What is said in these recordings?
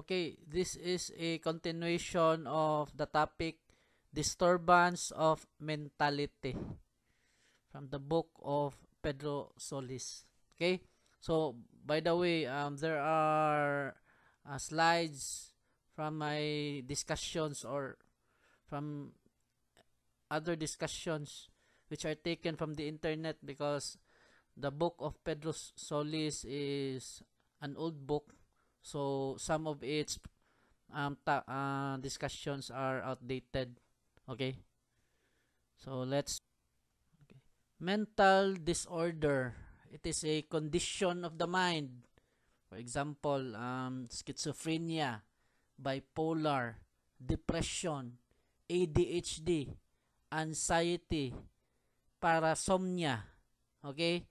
Okay, this is a continuation of the topic Disturbance of Mentality from the book of Pedro Solis. Okay, so by the way, there are slides from my discussions or from other discussions which are taken from the internet, because the book of Pedro Solis is an old book, so some of its discussions are outdated. Okay, so let's Mental disorder. It is a condition of the mind. For example, schizophrenia, bipolar, depression, ADHD, anxiety, parasomnia, okay,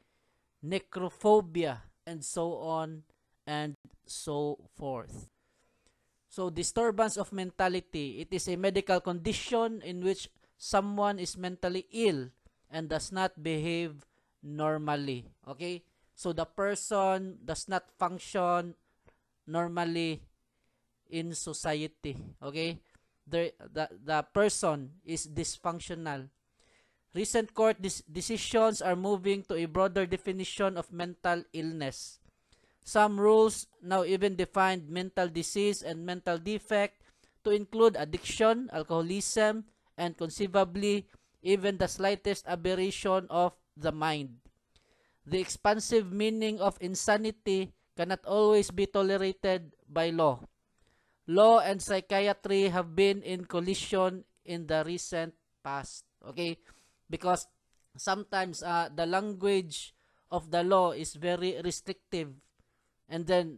necrophobia, and so on and so forth. So, disturbance of mentality. It is a medical condition in which someone is mentally ill and does not behave normally. Okay? So, the person does not function normally in society. Okay? The person is dysfunctional. Recent court decisions are moving to a broader definition of mental illness. Some rules now even defined mental disease and mental defect to include addiction, alcoholism, and conceivably even the slightest aberration of the mind. The expansive meaning of insanity cannot always be tolerated by law. Law and psychiatry have been in collision in the recent past. Okay? Because sometimes the language of the law is very restrictive. And then,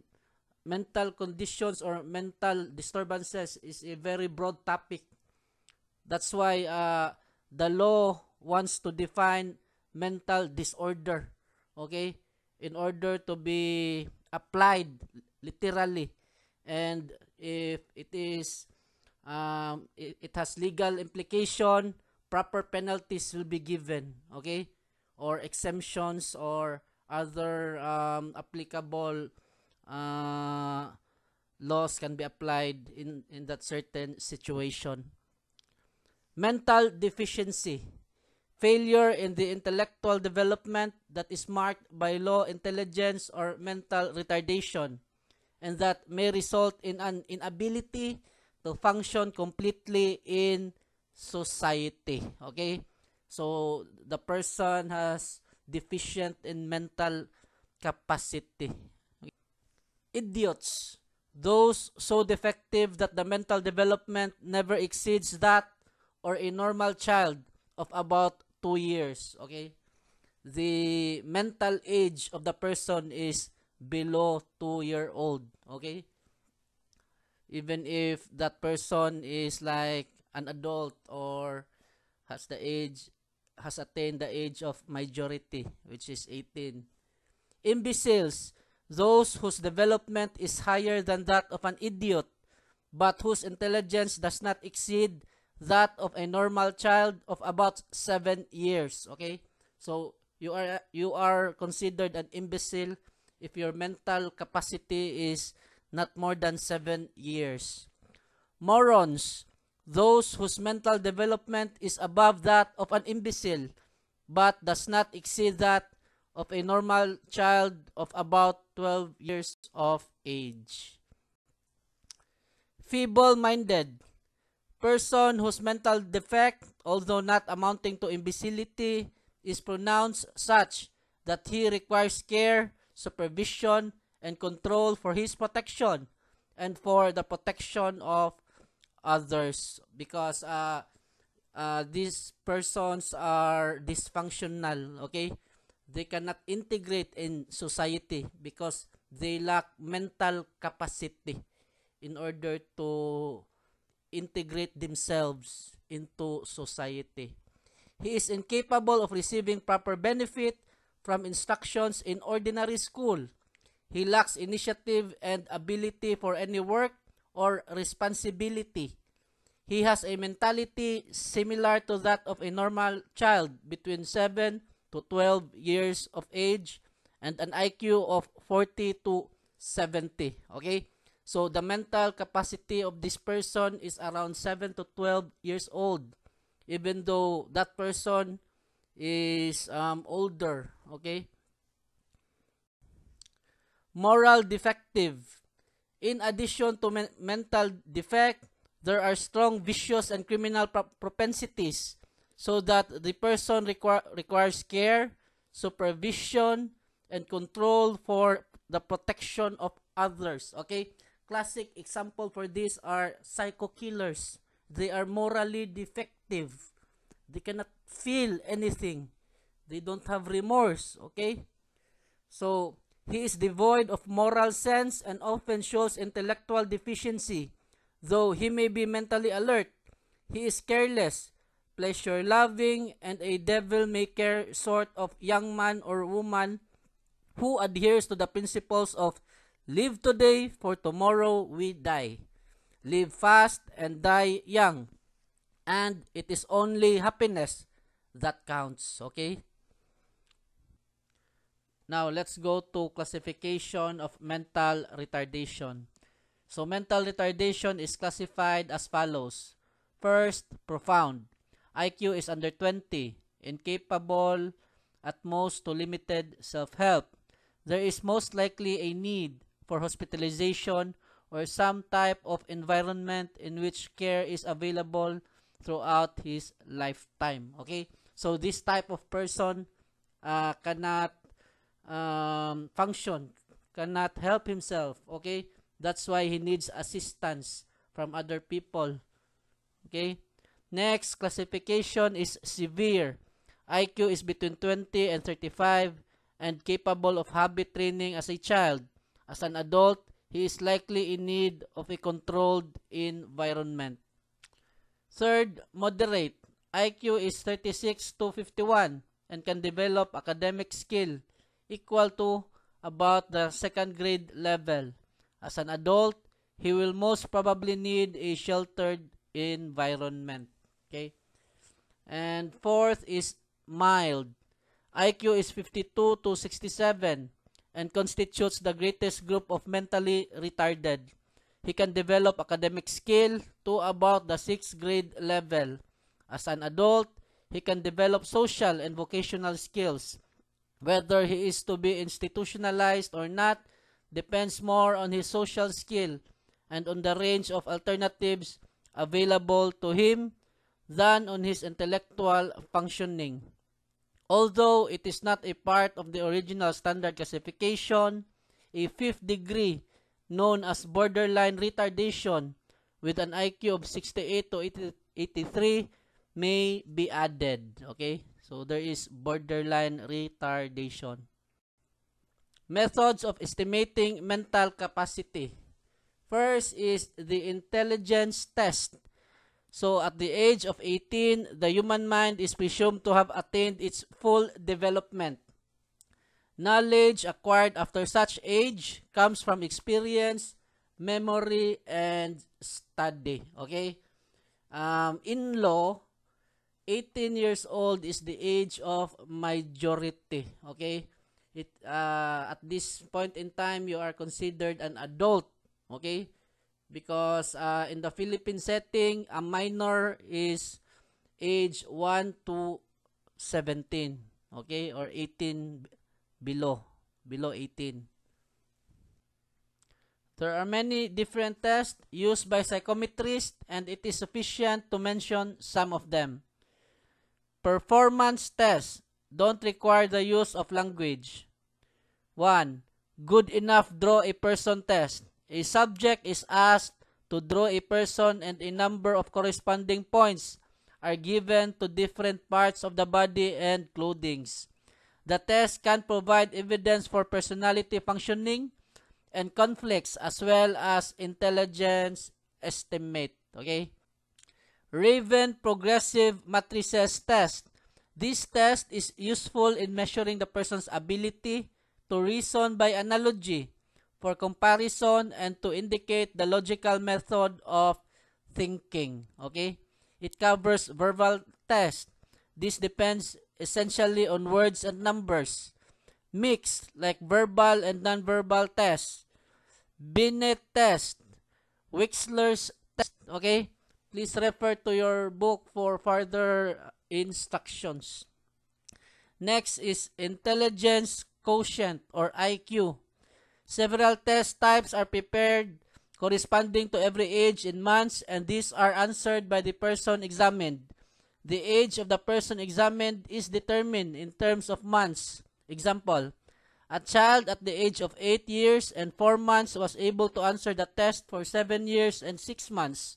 mental conditions or mental disturbances is a very broad topic. That's why the law wants to define mental disorder, okay, in order to be applied literally. And if it is, it has legal implication, proper penalties will be given, okay, or exemptions or other applicable laws can be applied in that certain situation. Mental deficiency. Failure in the intellectual development that is marked by low intelligence or mental retardation, and that may result in an inability to function completely in society. Okay? So, the person has deficient in mental capacity. Idiots, those so defective that the mental development never exceeds that or a normal child of about 2 years. Okay, the mental age of the person is below 2-year-old. Okay, even if that person is like an adult or has the age, has attained the age of majority, which is 18. Imbeciles, those whose development is higher than that of an idiot, but whose intelligence does not exceed that of a normal child of about 7 years. Okay, so you are considered an imbecile if your mental capacity is not more than 7 years. Morons, those whose mental development is above that of an imbecile, but does not exceed that of a normal child of about 12 years of age. Feeble-minded, person whose mental defect, although not amounting to imbecility, is pronounced such that he requires care, supervision, and control for his protection and for the protection of others, because these persons are dysfunctional. Okay, they cannot integrate in society because they lack mental capacity in order to integrate themselves into society. He is incapable of receiving proper benefit from instructions in ordinary school. He lacks initiative and ability for any work or responsibility. He has a mentality similar to that of a normal child between 7 to 12 years of age and an IQ of 40 to 70. Okay? So the mental capacity of this person is around 7 to 12 years old, even though that person is older, okay? Moral defective. In addition to mental defect, there are strong vicious and criminal propensities, so that the person requires care, supervision, and control for the protection of others, okay? Classic example for this are psycho killers. They are morally defective. They cannot feel anything. They don't have remorse, okay? So, he is devoid of moral sense and often shows intellectual deficiency. Though he may be mentally alert, he is careless, pleasure-loving, and a devil-may-care sort of young man or woman who adheres to the principles of live today, for tomorrow we die. Live fast and die young. And it is only happiness that counts, okay? Now, let's go to classification of mental retardation. So, mental retardation is classified as follows. First, profound. IQ is under 20, incapable at most to limited self-help. There is most likely a need for hospitalization or some type of environment in which care is available throughout his lifetime. Okay, so this type of person cannot function, cannot help himself. Okay, that's why he needs assistance from other people. Okay, next classification is severe. IQ is between 20 and 35 and capable of habit training as a child. As an adult, he is likely in need of a controlled environment. Third, moderate. IQ is 36 to 51 and can develop academic skill equal to about the second grade level. As an adult, he will most probably need a sheltered environment. Okay? And fourth is mild. IQ is 52 to 67 and constitutes the greatest group of mentally retarded. He can develop academic skill to about the 6th grade level. As an adult, he can develop social and vocational skills. Whether he is to be institutionalized or not depends more on his social skill and on the range of alternatives available to him than on his intellectual functioning. Although it is not a part of the original standard classification, a 5th degree known as borderline retardation with an IQ of 68 to 83 may be added. Okay, so there is borderline retardation. Methods of estimating mental capacity. First is the intelligence test. So at the age of 18, the human mind is presumed to have attained its full development. Knowledge acquired after such age comes from experience, memory, and study. Okay? In law, 18 years old is the age of majority. Okay? At this point in time, you are considered an adult. Okay? Because in the Philippine setting, a minor is age 1 to 17. Okay? Or 18 below 18. There are many different tests used by psychometrists, and it is sufficient to mention some of them. Performance tests don't require the use of language. 1. Good enough draw a person test. A subject is asked to draw a person, and a number of corresponding points are given to different parts of the body and clothing. The test can provide evidence for personality functioning and conflicts, as well as intelligence estimate. Okay? Raven Progressive Matrices Test. This test is useful in measuring the person's ability to reason by analogy, for comparison, and to indicate the logical method of thinking. Okay? It covers verbal tests. This depends essentially on words and numbers. Mixed, like verbal and nonverbal tests. Binet test, Wixler's test. Okay? Please refer to your book for further instructions. Next is intelligence quotient or IQ. Several test types are prepared corresponding to every age in months, and these are answered by the person examined. The age of the person examined is determined in terms of months. Example, a child at the age of 8 years and 4 months was able to answer the test for 7 years and 6 months.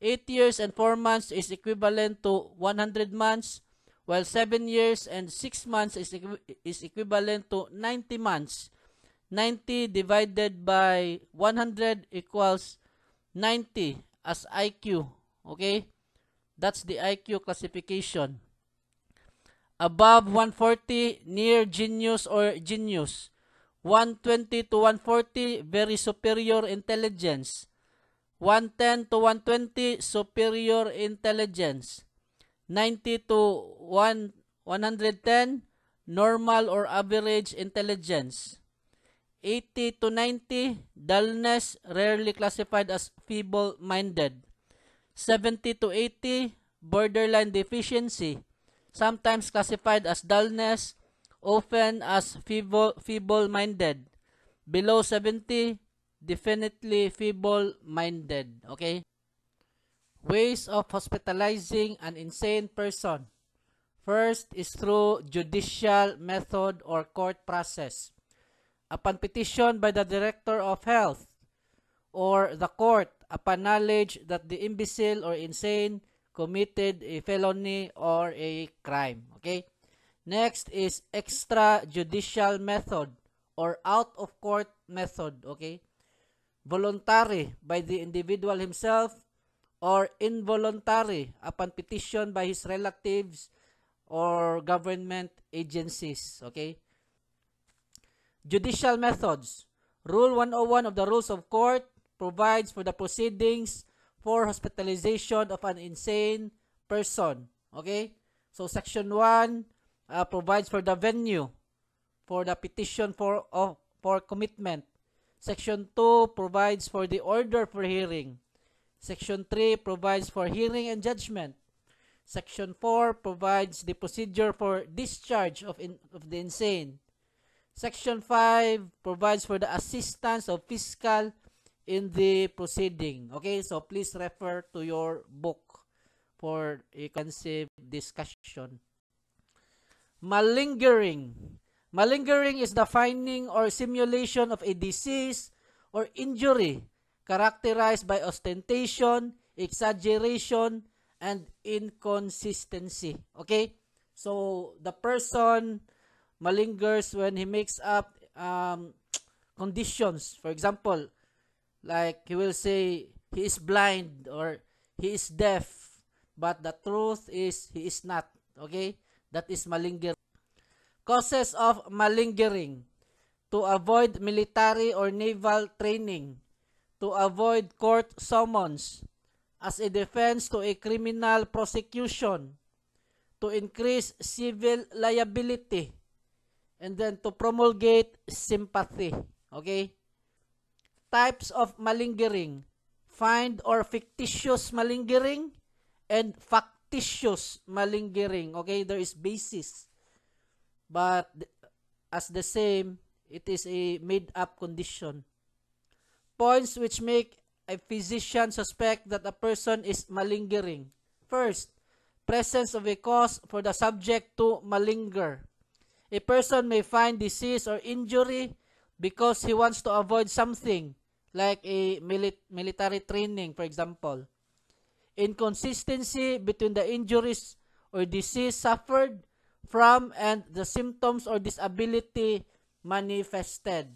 8 years and 4 months is equivalent to 100 months, while 7 years and 6 months is equivalent to 90 months. 90 divided by 100 equals 90 as IQ. Okay? That's the IQ classification. Above 140, near genius or genius. 120 to 140, very superior intelligence. 110 to 120, superior intelligence. 90 to 110, normal or average intelligence. 80 to 90, dullness, rarely classified as feeble-minded. 70 to 80, borderline deficiency, sometimes classified as dullness, often as feeble-minded. Below 70, definitely feeble-minded. Okay? Ways of hospitalizing an insane person. First is through judicial method or court process. Upon petition by the Director of Health or the court, upon knowledge that the imbecile or insane committed a felony or a crime. Okay? Next is extrajudicial method or out-of-court method. Okay? Voluntary, by the individual himself, or involuntary, upon petition by his relatives or government agencies. Okay? Judicial methods. Rule 101 of the Rules of Court provides for the proceedings for hospitalization of an insane person. Okay? So, Section 1 provides for the venue for the petition for commitment. Section 2 provides for the order for hearing. Section 3 provides for hearing and judgment. Section 4 provides the procedure for discharge of the insane. Section 5 provides for the assistance of fiscal in the proceeding. Okay, so please refer to your book for a conceived discussion. Malingering. Malingering is the finding or simulation of a disease or injury characterized by ostentation, exaggeration, and inconsistency. Okay, so the person malingers when he makes up conditions. For example, like he will say he is blind or he is deaf, but the truth is he is not. Okay? That is malingering. Causes of malingering. To avoid military or naval training. To avoid court summons. As a defense to a criminal prosecution. To increase civil liability. And then to promulgate sympathy. Okay? Types of malingering. Find or fictitious malingering and factitious malingering. Okay? There is basis. But as the same, it is a made-up condition. Points which make a physician suspect that a person is malingering. First, presence of a cause for the subject to malinger. A person may find disease or injury because he wants to avoid something, like a military training, for example. Inconsistency between the injuries or disease suffered from and the symptoms or disability manifested.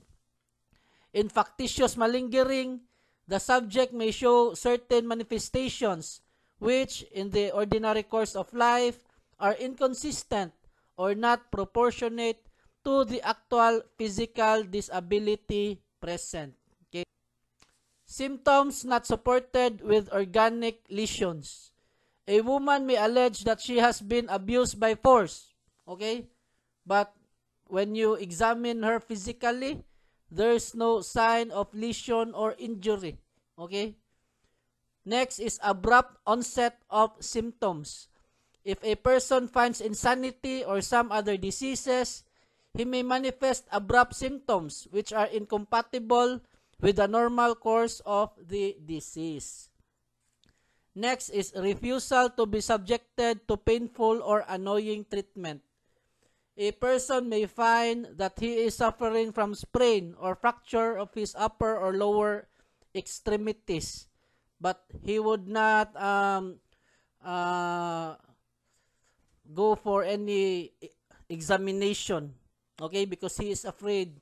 In factitious malingering, the subject may show certain manifestations which, in the ordinary course of life, are inconsistent or not proportionate to the actual physical disability present. Okay? Symptoms not supported with organic lesions. A woman may allege that she has been abused by force. Okay? But when you examine her physically, there is no sign of lesion or injury. Okay? Next is abrupt onset of symptoms. If a person finds insanity or some other diseases, he may manifest abrupt symptoms which are incompatible with the normal course of the disease. Next is refusal to be subjected to painful or annoying treatment. A person may find that he is suffering from sprain or fracture of his upper or lower extremities, but he would not go for any examination, okay, because he is afraid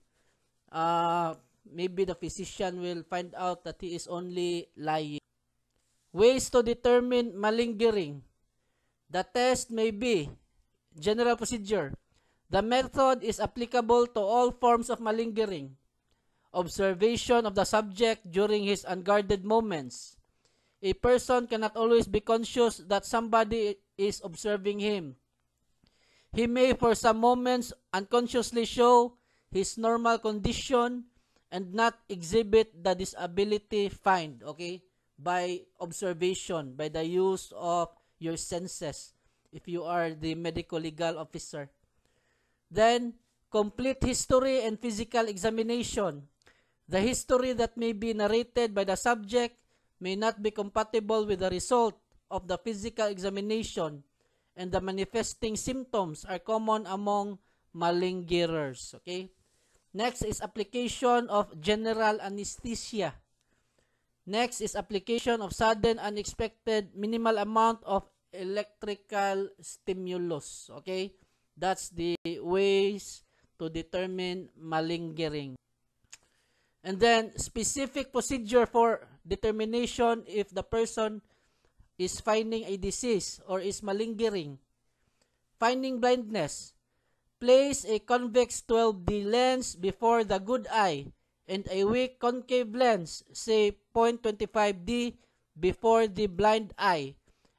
maybe the physician will find out that he is only lying. Ways to determine malingering. The test may be general procedure. The method is applicable to all forms of malingering. Observation of the subject during his unguarded moments. A person cannot always be conscious that somebody is observing him. He may for some moments unconsciously show his normal condition and not exhibit the disability found, okay, by observation, by the use of your senses, if you are the medical legal officer. Then, complete history and physical examination. The history that may be narrated by the subject may not be compatible with the result of the physical examination, and the manifesting symptoms are common among malingerers. Okay? Next is application of general anesthesia. Next is application of sudden, unexpected, minimal amount of electrical stimulus. Okay? That's the ways to determine malingering. And then, specific procedure for determination if the person is finding a disease or is malingering. Finding blindness. Place a convex 12D lens before the good eye and a weak concave lens, say 0.25D, before the blind eye,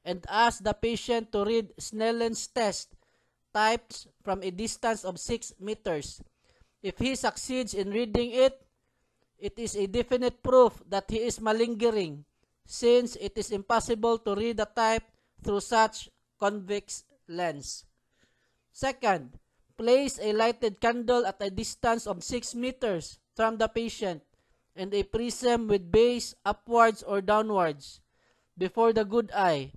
and ask the patient to read Snellen's test types from a distance of 6 meters. If he succeeds in reading it, it is a definite proof that he is malingering, since it is impossible to read the type through such convex lens. Second, place a lighted candle at a distance of 6 meters from the patient and a prism with base upwards or downwards before the good eye.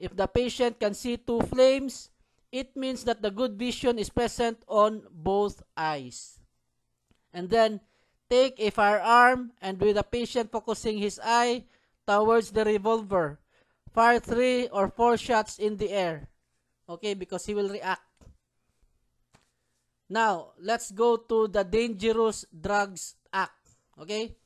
If the patient can see 2 flames, it means that the good vision is present on both eyes. And then, take a firearm and with the patient focusing his eye towards the revolver, fire 3 or 4 shots in the air. Okay, because he will react. Now, let's go to the Dangerous Drugs Act. Okay?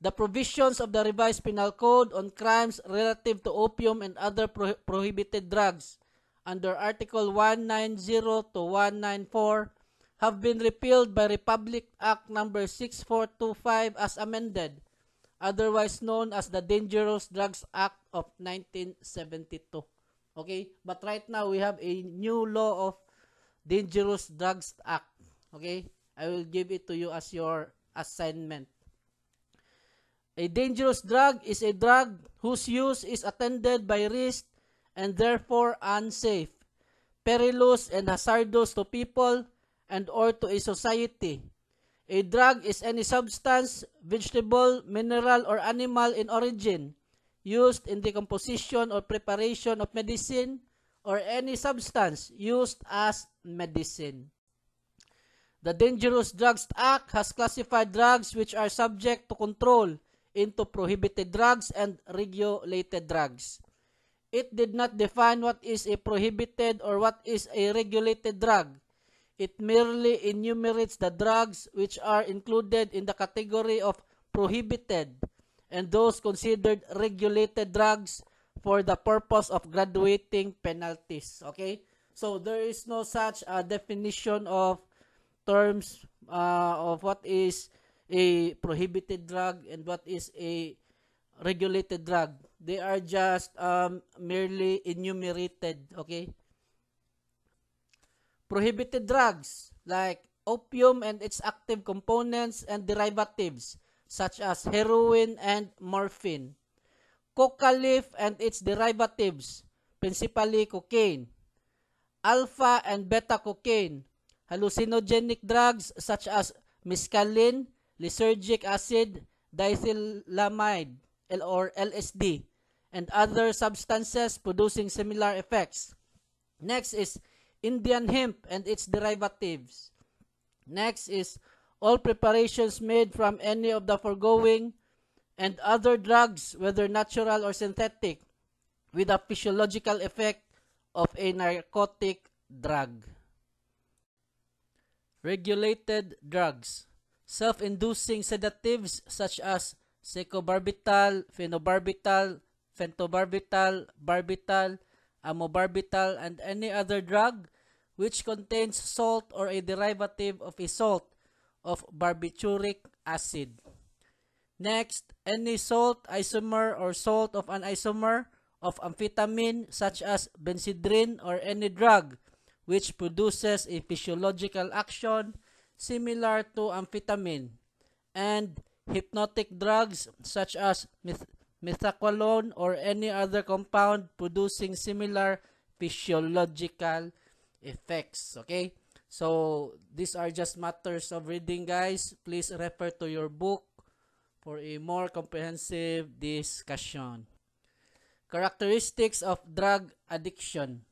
The provisions of the revised penal code on crimes relative to opium and other prohibited drugs under Article 190 to 194 have been repealed by Republic Act number 6425 as amended, otherwise known as the Dangerous Drugs Act of 1972. Okay? But right now, we have a new law of Dangerous Drugs Act. Okay? I will give it to you as your assignment. A dangerous drug is a drug whose use is attended by risk and therefore unsafe, perilous, and hazardous to people and or to a society. A drug is any substance, vegetable, mineral, or animal in origin, used in the composition or preparation of medicine, or any substance used as medicine. The Dangerous Drugs Act has classified drugs which are subject to control into prohibited drugs and regulated drugs. It did not define what is a prohibited or what is a regulated drug. It merely enumerates the drugs which are included in the category of prohibited and those considered regulated drugs for the purpose of graduating penalties. Okay? So, there is no such definition of terms of what is a prohibited drug and what is a regulated drug. They are just merely enumerated. Okay? Prohibited drugs like opium and its active components and derivatives such as heroin and morphine. coca leaf and its derivatives, principally cocaine, alpha and beta cocaine, hallucinogenic drugs such as mescaline, lysergic acid, diethylamide, or LSD, and other substances producing similar effects. Next is Indian hemp and its derivatives. Next is all preparations made from any of the foregoing and other drugs, whether natural or synthetic, with a physiological effect of a narcotic drug. Regulated drugs. Self-inducing sedatives such as secobarbital, phenobarbital, pentobarbital, barbital, amobarbital, and any other drug which contains salt or a derivative of a salt of barbituric acid. Next, any salt isomer or salt of an isomer of amphetamine such as benzedrine or any drug which produces a physiological action similar to amphetamine, and hypnotic drugs such as methaqualone or any other compound producing similar physiological effects. Okay, so these are just matters of reading, guys. Please refer to your book for a more comprehensive discussion. Characteristics of drug addiction.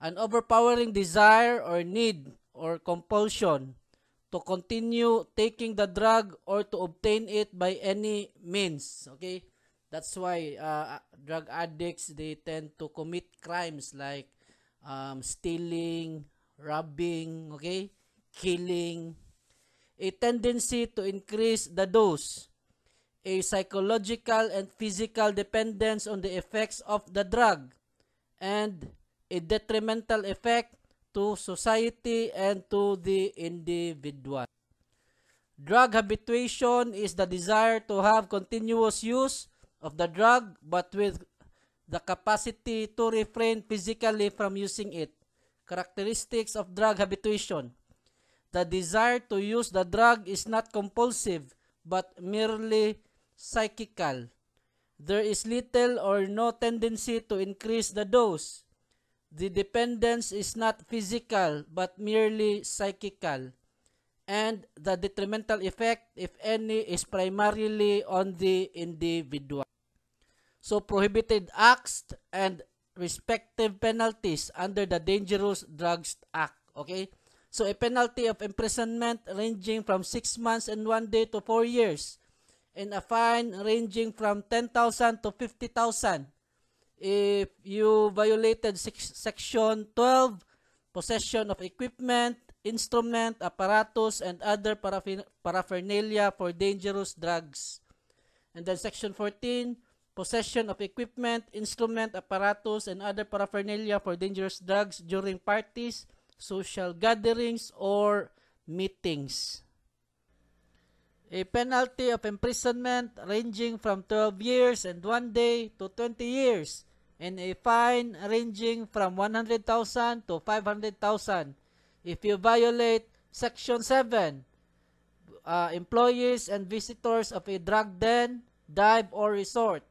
An overpowering desire or need or compulsion to continue taking the drug or to obtain it by any means. Okay, that's why drug addicts, they tend to commit crimes like stealing, robbing, okay, killing. A tendency to increase the dose. A psychological and physical dependence on the effects of the drug. And a detrimental effect to society and to the individual. Drug habituation is the desire to have continuous use of the drug, but with the capacity to refrain physically from using it. Characteristics of drug habituation. The desire to use the drug is not compulsive, but merely psychical. There is little or no tendency to increase the dose. The dependence is not physical, but merely psychical. And the detrimental effect, if any, is primarily on the individual. So, prohibited acts and respective penalties under the Dangerous Drugs Act. Okay? So, a penalty of imprisonment ranging from 6 months and 1 day to 4 years, and a fine ranging from 10,000 to 50,000. If you violated Section 12, possession of equipment, instrument, apparatus, and other paraphernalia for dangerous drugs. And then Section 14, possession of equipment, instrument, apparatus, and other paraphernalia for dangerous drugs during parties, social gatherings, or meetings. A penalty of imprisonment ranging from 12 years and 1 day to 20 years, and a fine ranging from 100,000 to 500,000. If you violate Section 7, employees and visitors of a drug den, dive, or resort.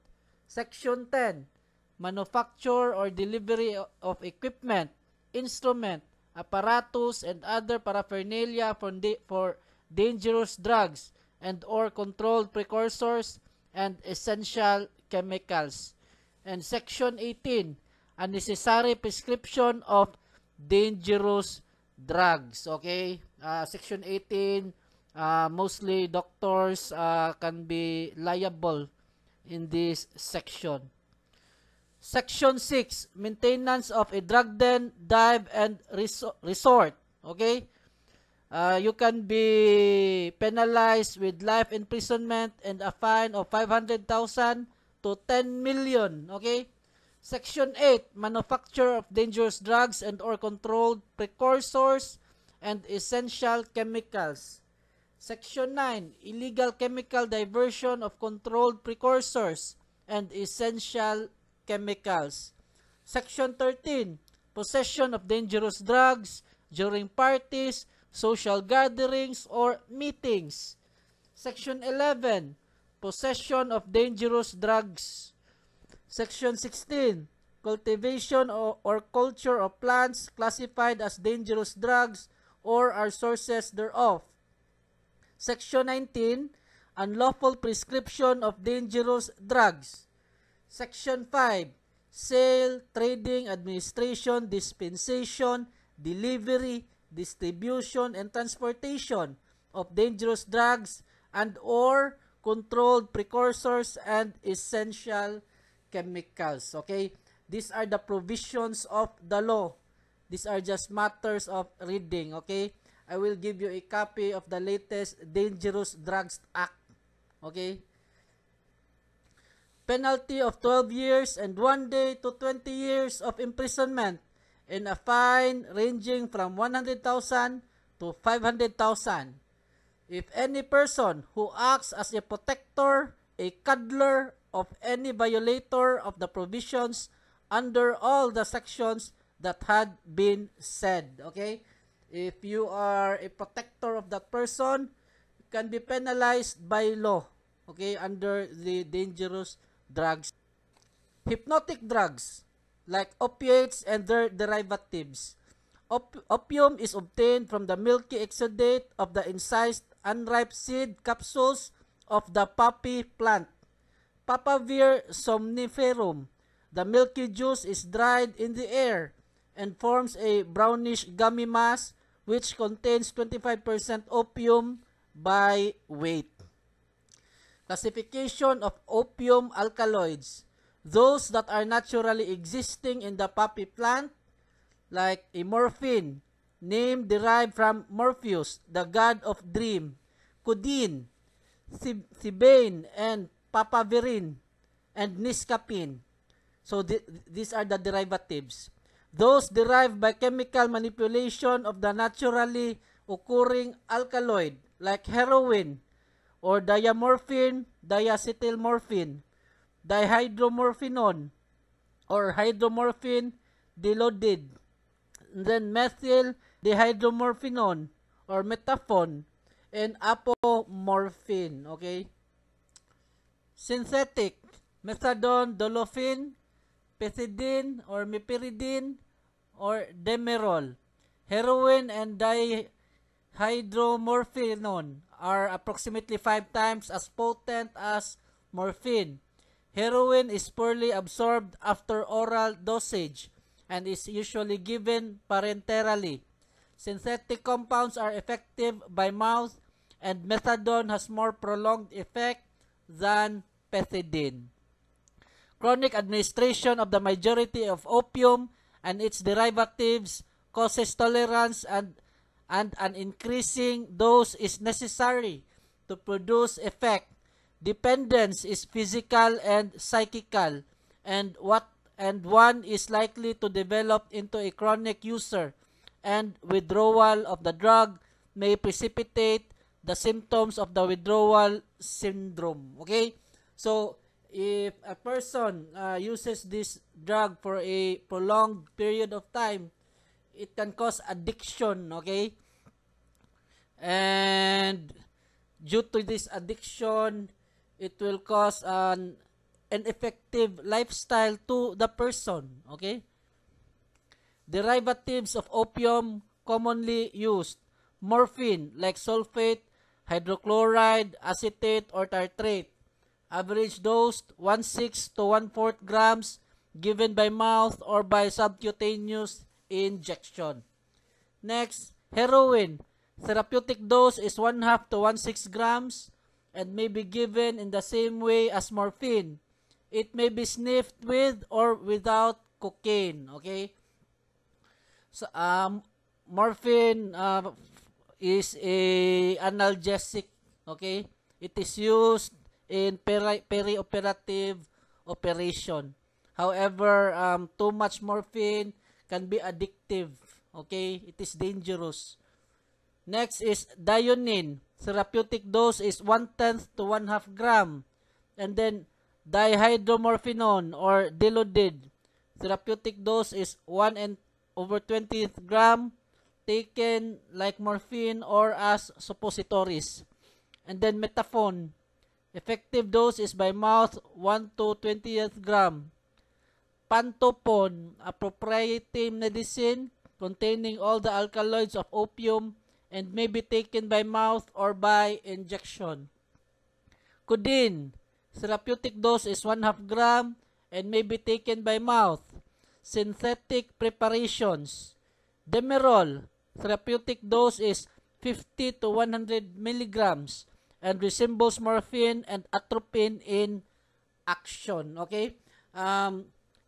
Section 10, manufacture or delivery of equipment, instrument, apparatus, and other paraphernalia for dangerous drugs and or controlled precursors and essential chemicals. And Section 18, unnecessary prescription of dangerous drugs. Okay, Section 18, mostly doctors can be liable in this section. Section 6, maintenance of a drug den, dive, and resort. Okay, you can be penalized with life imprisonment and a fine of 500,000 to 10 million. Okay. Section 8, manufacture of dangerous drugs and or controlled precursors and essential chemicals. Section 9, illegal chemical diversion of controlled precursors and essential chemicals. Section 13, possession of dangerous drugs during parties, social gatherings, or meetings. Section 11, possession of dangerous drugs. Section 16, cultivation or culture of plants classified as dangerous drugs or are sources thereof. Section 19, unlawful prescription of dangerous drugs. Section 5, sale, trading, administration, dispensation, delivery, distribution, and transportation of dangerous drugs and or controlled precursors and essential chemicals. Okay, these are the provisions of the law. These are just matters of reading. Okay, I will give you a copy of the latest Dangerous Drugs Act. Okay, penalty of 12 years and 1 day to 20 years of imprisonment and a fine ranging from 100,000 to 500,000. If any person who acts as a protector, a cuddler of any violator of the provisions under all the sections that had been said. Okay? If you are a protector of that person, you can be penalized by law. Okay? Under the dangerous drugs. Hypnotic drugs like opiates and their derivatives. Opium is obtained from the milky exudate of the incised unripe seed capsules of the poppy plant. Papaver somniferum. The milky juice is dried in the air and forms a brownish gummy mass which contains 25% opium by weight. Classification of opium alkaloids. Those that are naturally existing in the poppy plant, like a morphine, name derived from Morpheus, the god of dream, codeine, thebaine, and papaverin, and niscapine. So these are the derivatives. Those derived by chemical manipulation of the naturally occurring alkaloid, like heroin, or diamorphine, diacetylmorphine, dihydromorphinone, or hydromorphine diiodide, then methyl dihydromorphinone or metaphone, and apomorphine. Okay, synthetic methadone, dolophine, pethidine or mepiridine, or demerol. Heroin and dihydromorphinone are approximately 5 times as potent as morphine. Heroin is poorly absorbed after oral dosage and is usually given parenterally. Synthetic compounds are effective by mouth, and methadone has more prolonged effect than pethidine. Chronic administration of the majority of opium and its derivatives causes tolerance, and an increasing dose is necessary to produce effect. Dependence is physical and psychical, and one is likely to develop into a chronic user, and withdrawal of the drug may precipitate the symptoms of the withdrawal syndrome. Okay? So, if a person uses this drug for a prolonged period of time, it can cause addiction. Okay? And due to this addiction, it will cause an effective lifestyle to the person. Okay? Derivatives of opium commonly used. Morphine, like sulfate, hydrochloride, acetate, or tartrate. Average dose 1/6 to 1/4 grams, given by mouth or by subcutaneous injection. Next, heroin. Therapeutic dose is 1/2 to 1/6 grams and may be given in the same way as morphine. It may be sniffed with or without cocaine. Okay? So, morphine is a analgesic. Okay? It is used in perioperative operation. However, too much morphine can be addictive. Okay? It is dangerous. Next is dionine. Therapeutic dose is 1/10 to 1/2 gram. And then dihydromorphinone or diiodide. Therapeutic dose is 1/20 gram, taken like morphine or as suppositories. And then metaphone. Effective dose is by mouth 1 to 20th gram. pantopon, appropriate medicine containing all the alkaloids of opium and may be taken by mouth or by injection. Codeine, therapeutic dose is 1/2 gram and may be taken by mouth. Synthetic preparations. Demerol, therapeutic dose is 50 to 100 milligrams and resembles morphine and atropine in action. Okay?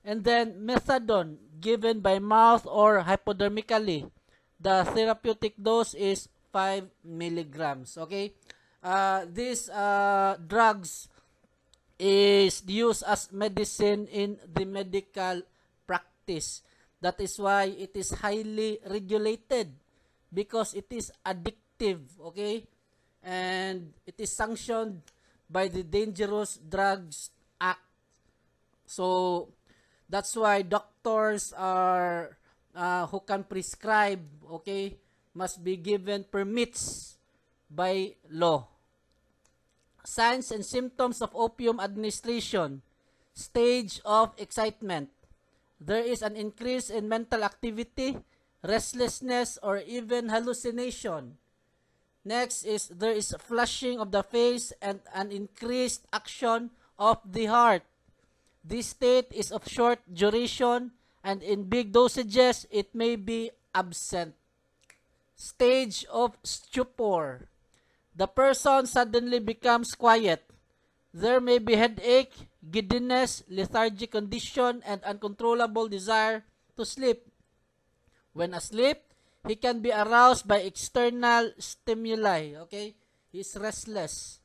And then methadone, given by mouth or hypodermically. The therapeutic dose is 5 milligrams. Okay? These drugs is used as medicine in the medical practice. That is why it is highly regulated because it is addictive, okay? And it is sanctioned by the Dangerous Drugs Act. So, that's why doctors are, who can prescribe, okay, must be given permits by law. Signs and symptoms of opium administration. Stage of excitement. There is an increase in mental activity, restlessness, or even hallucination. Next is there is flushing of the face and an increased action of the heart. This state is of short duration and in big dosages, it may be absent. Stage of stupor. The person suddenly becomes quiet. There may be headache, giddiness, lethargic condition, and uncontrollable desire to sleep. When asleep, he can be aroused by external stimuli. Okay? He is restless.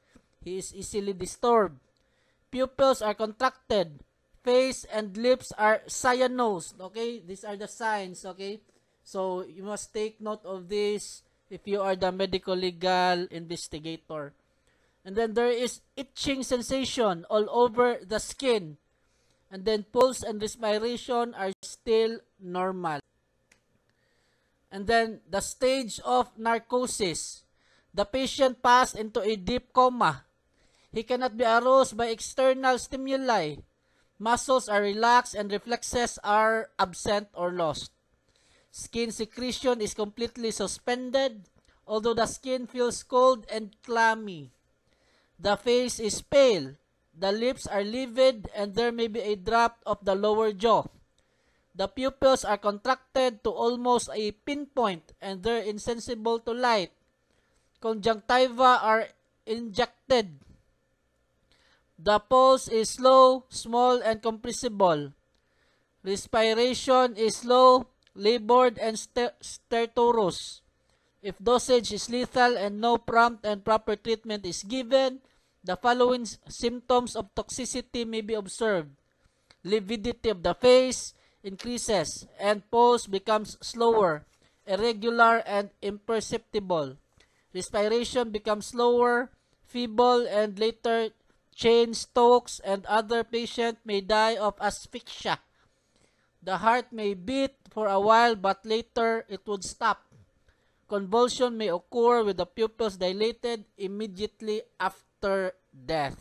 He is easily disturbed. Pupils are contracted. Face and lips are cyanosed. Okay? These are the signs. Okay? So, you must take note of this if you are the medical legal investigator. And then there is itching sensation all over the skin. And then pulse and respiration are still normal. And then the stage of narcosis. The patient passed into a deep coma. He cannot be aroused by external stimuli. Muscles are relaxed and reflexes are absent or lost. Skin secretion is completely suspended, although the skin feels cold and clammy. The face is pale, the lips are livid, and there may be a drop of the lower jaw. The pupils are contracted to almost a pinpoint, and they're insensible to light. Conjunctiva are injected. The pulse is slow, small, and compressible. Respiration is slow, labored, and stertorous. If dosage is lethal and no prompt and proper treatment is given, the following symptoms of toxicity may be observed. Lividity of the face increases and pulse becomes slower, irregular, and imperceptible. Respiration becomes slower, feeble, and later Cheyne-Stokes and other patients may die of asphyxia. The heart may beat for a while but later it would stop. Convulsion may occur with the pupils dilated immediately after death.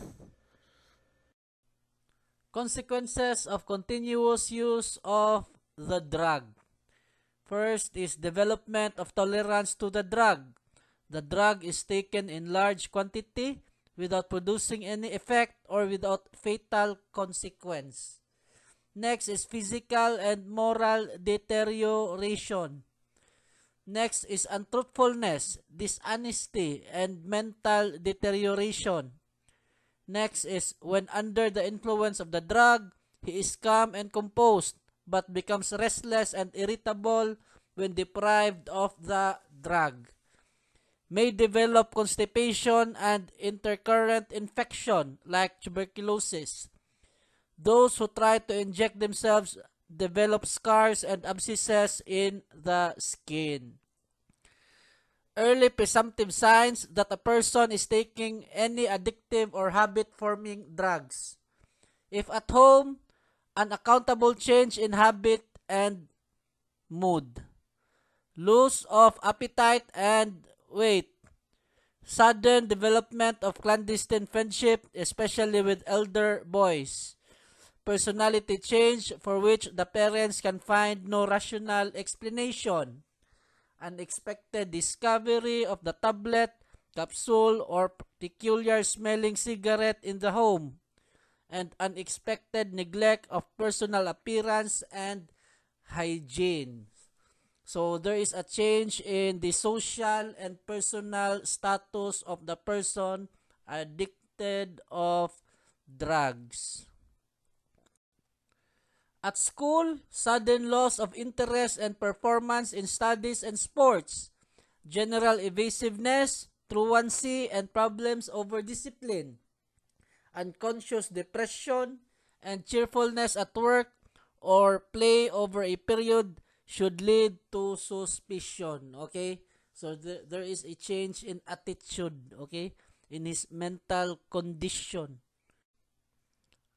Consequences of continuous use of the drug. First is development of tolerance to the drug. The drug is taken in large quantity without producing any effect or without fatal consequence. Next is physical and moral deterioration. Next is untruthfulness, dishonesty, and mental deterioration. Next is when under the influence of the drug, he is calm and composed, but becomes restless and irritable when deprived of the drug. May develop constipation and intercurrent infection like tuberculosis. Those who try to inject themselves develop scars and abscesses in the skin. Early presumptive signs that a person is taking any addictive or habit-forming drugs. If at home, an accountable change in habit and mood. Loss of appetite and weight. Sudden development of clandestine friendship, especially with elder boys. personality change for which the parents can find no rational explanation, unexpected discovery of the tablet, capsule, or peculiar smelling cigarette in the home, and unexpected neglect of personal appearance and hygiene. So there is a change in the social and personal status of the person addicted of drugs. At school, sudden loss of interest and performance in studies and sports, general evasiveness, truancy, and problems over discipline, unconscious depression, and cheerfulness at work or play over a period should lead to suspicion. Okay? So there is a change in attitude, okay, in his mental condition.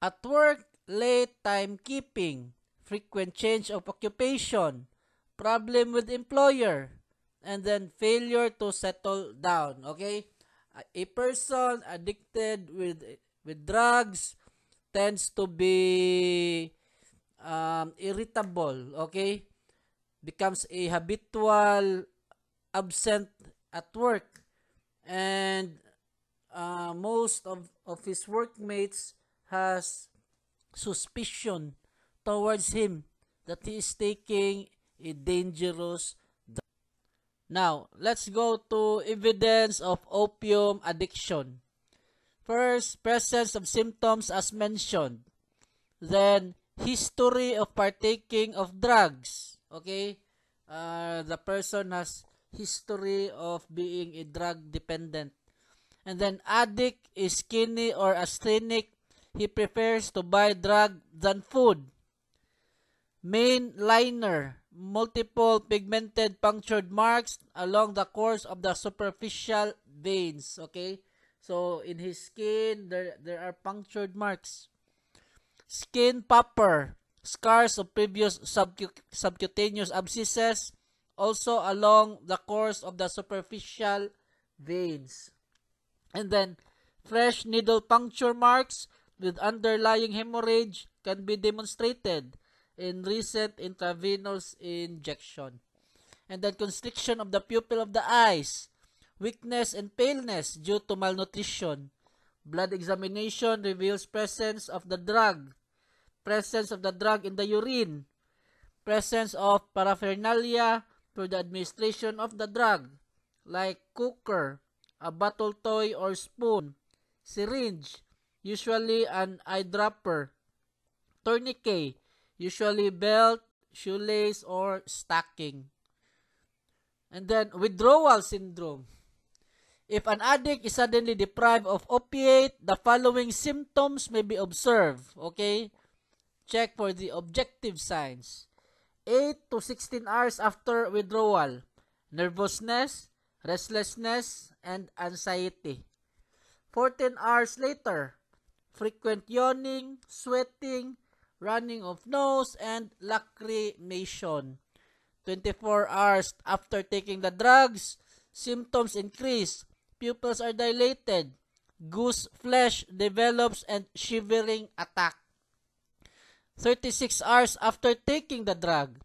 At work, late timekeeping, frequent change of occupation, problem with employer, and then failure to settle down. Okay? A person addicted with drugs tends to be irritable, okay? Becomes a habitual absent at work, and most of his workmates has suspicion towards him that he is taking a dangerous drug. Now, let's go to evidence of opium addiction. First, presence of symptoms as mentioned. Then, history of partaking of drugs. Okay? The person has history of being a drug dependent. And then, addict is skinny or asthenic. He prefers to buy drug than food. Main liner, multiple pigmented punctured marks along the course of the superficial veins. Okay? So, in his skin, there are punctured marks. Skin popper, scars of previous subcutaneous abscesses, also along the course of the superficial veins. And then, fresh needle puncture marks with underlying hemorrhage can be demonstrated in recent intravenous injection. And then constriction of the pupil of the eyes, weakness and paleness due to malnutrition. Blood examination reveals presence of the drug, presence of the drug in the urine, presence of paraphernalia for the administration of the drug, like cooker, a bottle toy or spoon, syringe, usually an eyedropper, tourniquet, usually belt, shoelace, or stocking. And then, withdrawal syndrome. If an addict is suddenly deprived of opiate, the following symptoms may be observed. Okay? Check for the objective signs. 8 to 16 hours after withdrawal, nervousness, restlessness, and anxiety. 14 hours later, frequent yawning, sweating, running of nose, and lacrimation. 24 hours after taking the drugs, symptoms increase, pupils are dilated, goose flesh develops, and shivering attack. 36 hours after taking the drug,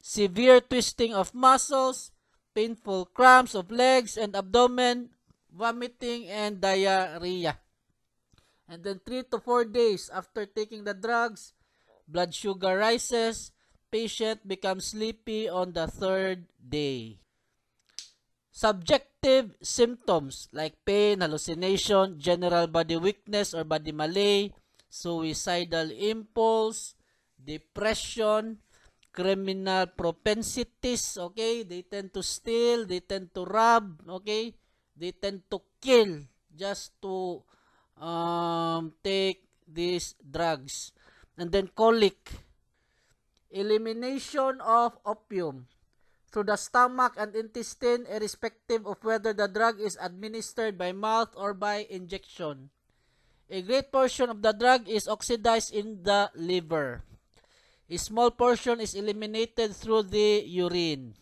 severe twisting of muscles, painful cramps of legs and abdomen, vomiting, and diarrhea. And then 3 to 4 days after taking the drugs, blood sugar rises, patient becomes sleepy on the 3rd day. Subjective symptoms like pain, hallucination, general body weakness or body malaise, suicidal impulse, depression, criminal propensities, okay? They tend to steal, they tend to rob, okay? They tend to kill just to take these drugs. And then colic. Elimination of opium through the stomach and intestine irrespective of whether the drug is administered by mouth or by injection. A great portion of the drug is oxidized in the liver. A small portion is eliminated through the urine.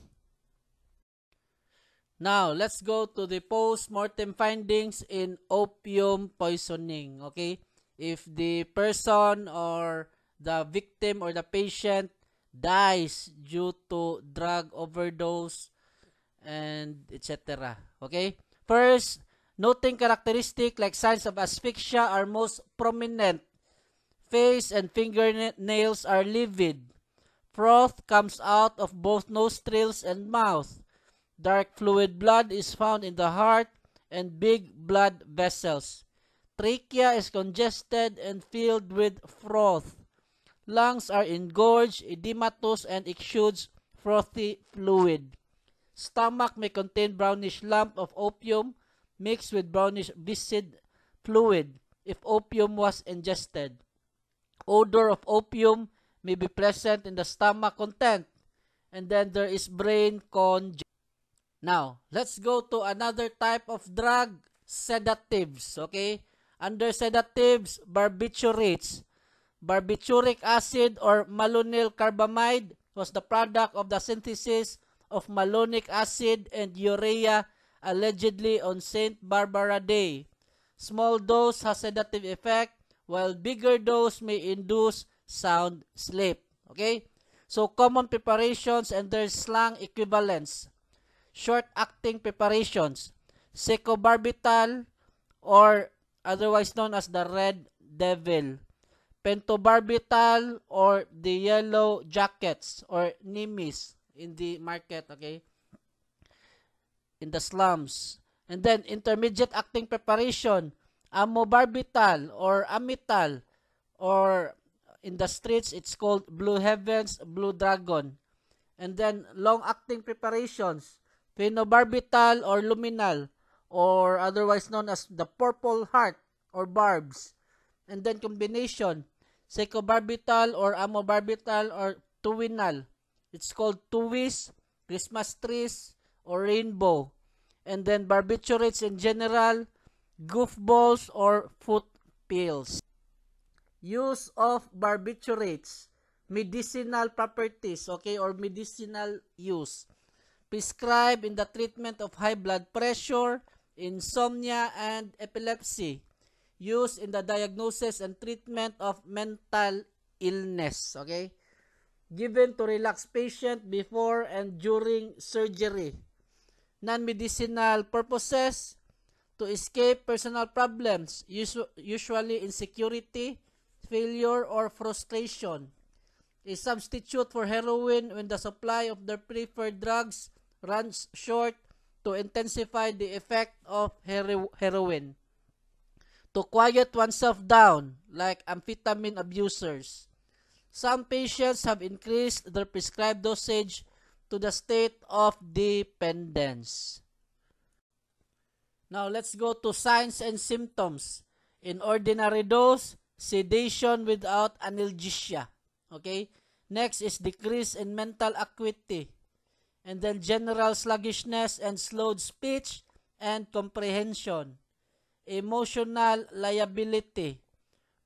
Now, let's go to the post-mortem findings in opium poisoning, okay? If the person or the victim or the patient dies due to drug overdose and etc. Okay? First, noting characteristic like signs of asphyxia are most prominent. Face and fingernails are livid. Froth comes out of both nostrils and mouth. Dark fluid blood is found in the heart and big blood vessels. Trachea is congested and filled with froth. Lungs are engorged, edematous, and exudes frothy fluid. Stomach may contain brownish lump of opium mixed with brownish viscid fluid if opium was ingested. Odor of opium may be present in the stomach content. And then there is brain congestion. Now, let's go to another type of drug, sedatives, okay? Under sedatives, barbiturates. Barbituric acid or malonyl carbamide was the product of the synthesis of malonic acid and urea allegedly on St. Barbara Day. Small dose has sedative effect, while bigger dose may induce sound sleep. Okay? So, common preparations and their slang equivalents. Short-acting preparations, secobarbital or otherwise known as the red devil, pentobarbital or the yellow jackets or nimis in the market, okay, in the slums. And then intermediate-acting preparation, amobarbital or amital, or in the streets it's called Blue Heavens, Blue Dragon. And then long-acting preparations, phenobarbital or luminal, or otherwise known as the purple heart or barbs. And then combination, secobarbital or amobarbital or tuwinal. It's called tuwis, Christmas trees, or rainbow. And then barbiturates in general, goofballs or foot pills. Use of barbiturates, medicinal properties, okay, or medicinal use. Prescribed in the treatment of high blood pressure, insomnia, and epilepsy. Used in the diagnosis and treatment of mental illness, okay? Given to relax patient before and during surgery. Non-medicinal purposes, to escape personal problems, usually insecurity, failure, or frustration. A substitute for heroin when the supply of their preferred drugs runs short to intensify the effect of heroin. To quiet oneself down, like amphetamine abusers. Some patients have increased their prescribed dosage to the state of dependence. Now, let's go to signs and symptoms. In ordinary dose, sedation without analgesia. Okay? Next is decrease in mental acuity. And then general sluggishness and slowed speech and comprehension. Emotional liability.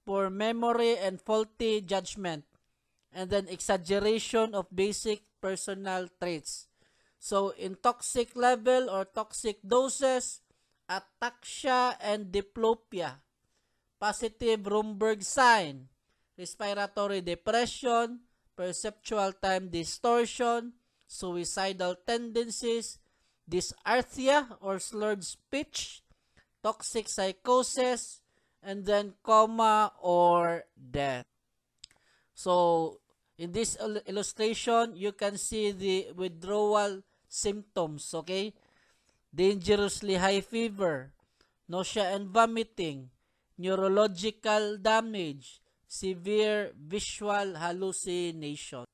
Poor memory and faulty judgment. And then exaggeration of basic personal traits. So, in toxic level or toxic doses, ataxia and diplopia. Positive Romberg sign. Respiratory depression, perceptual time distortion, suicidal tendencies, dysarthria or slurred speech, toxic psychosis, and then coma or death. So, in this illustration, you can see the withdrawal symptoms, okay? Dangerously high fever, nausea and vomiting, neurological damage, severe visual hallucination.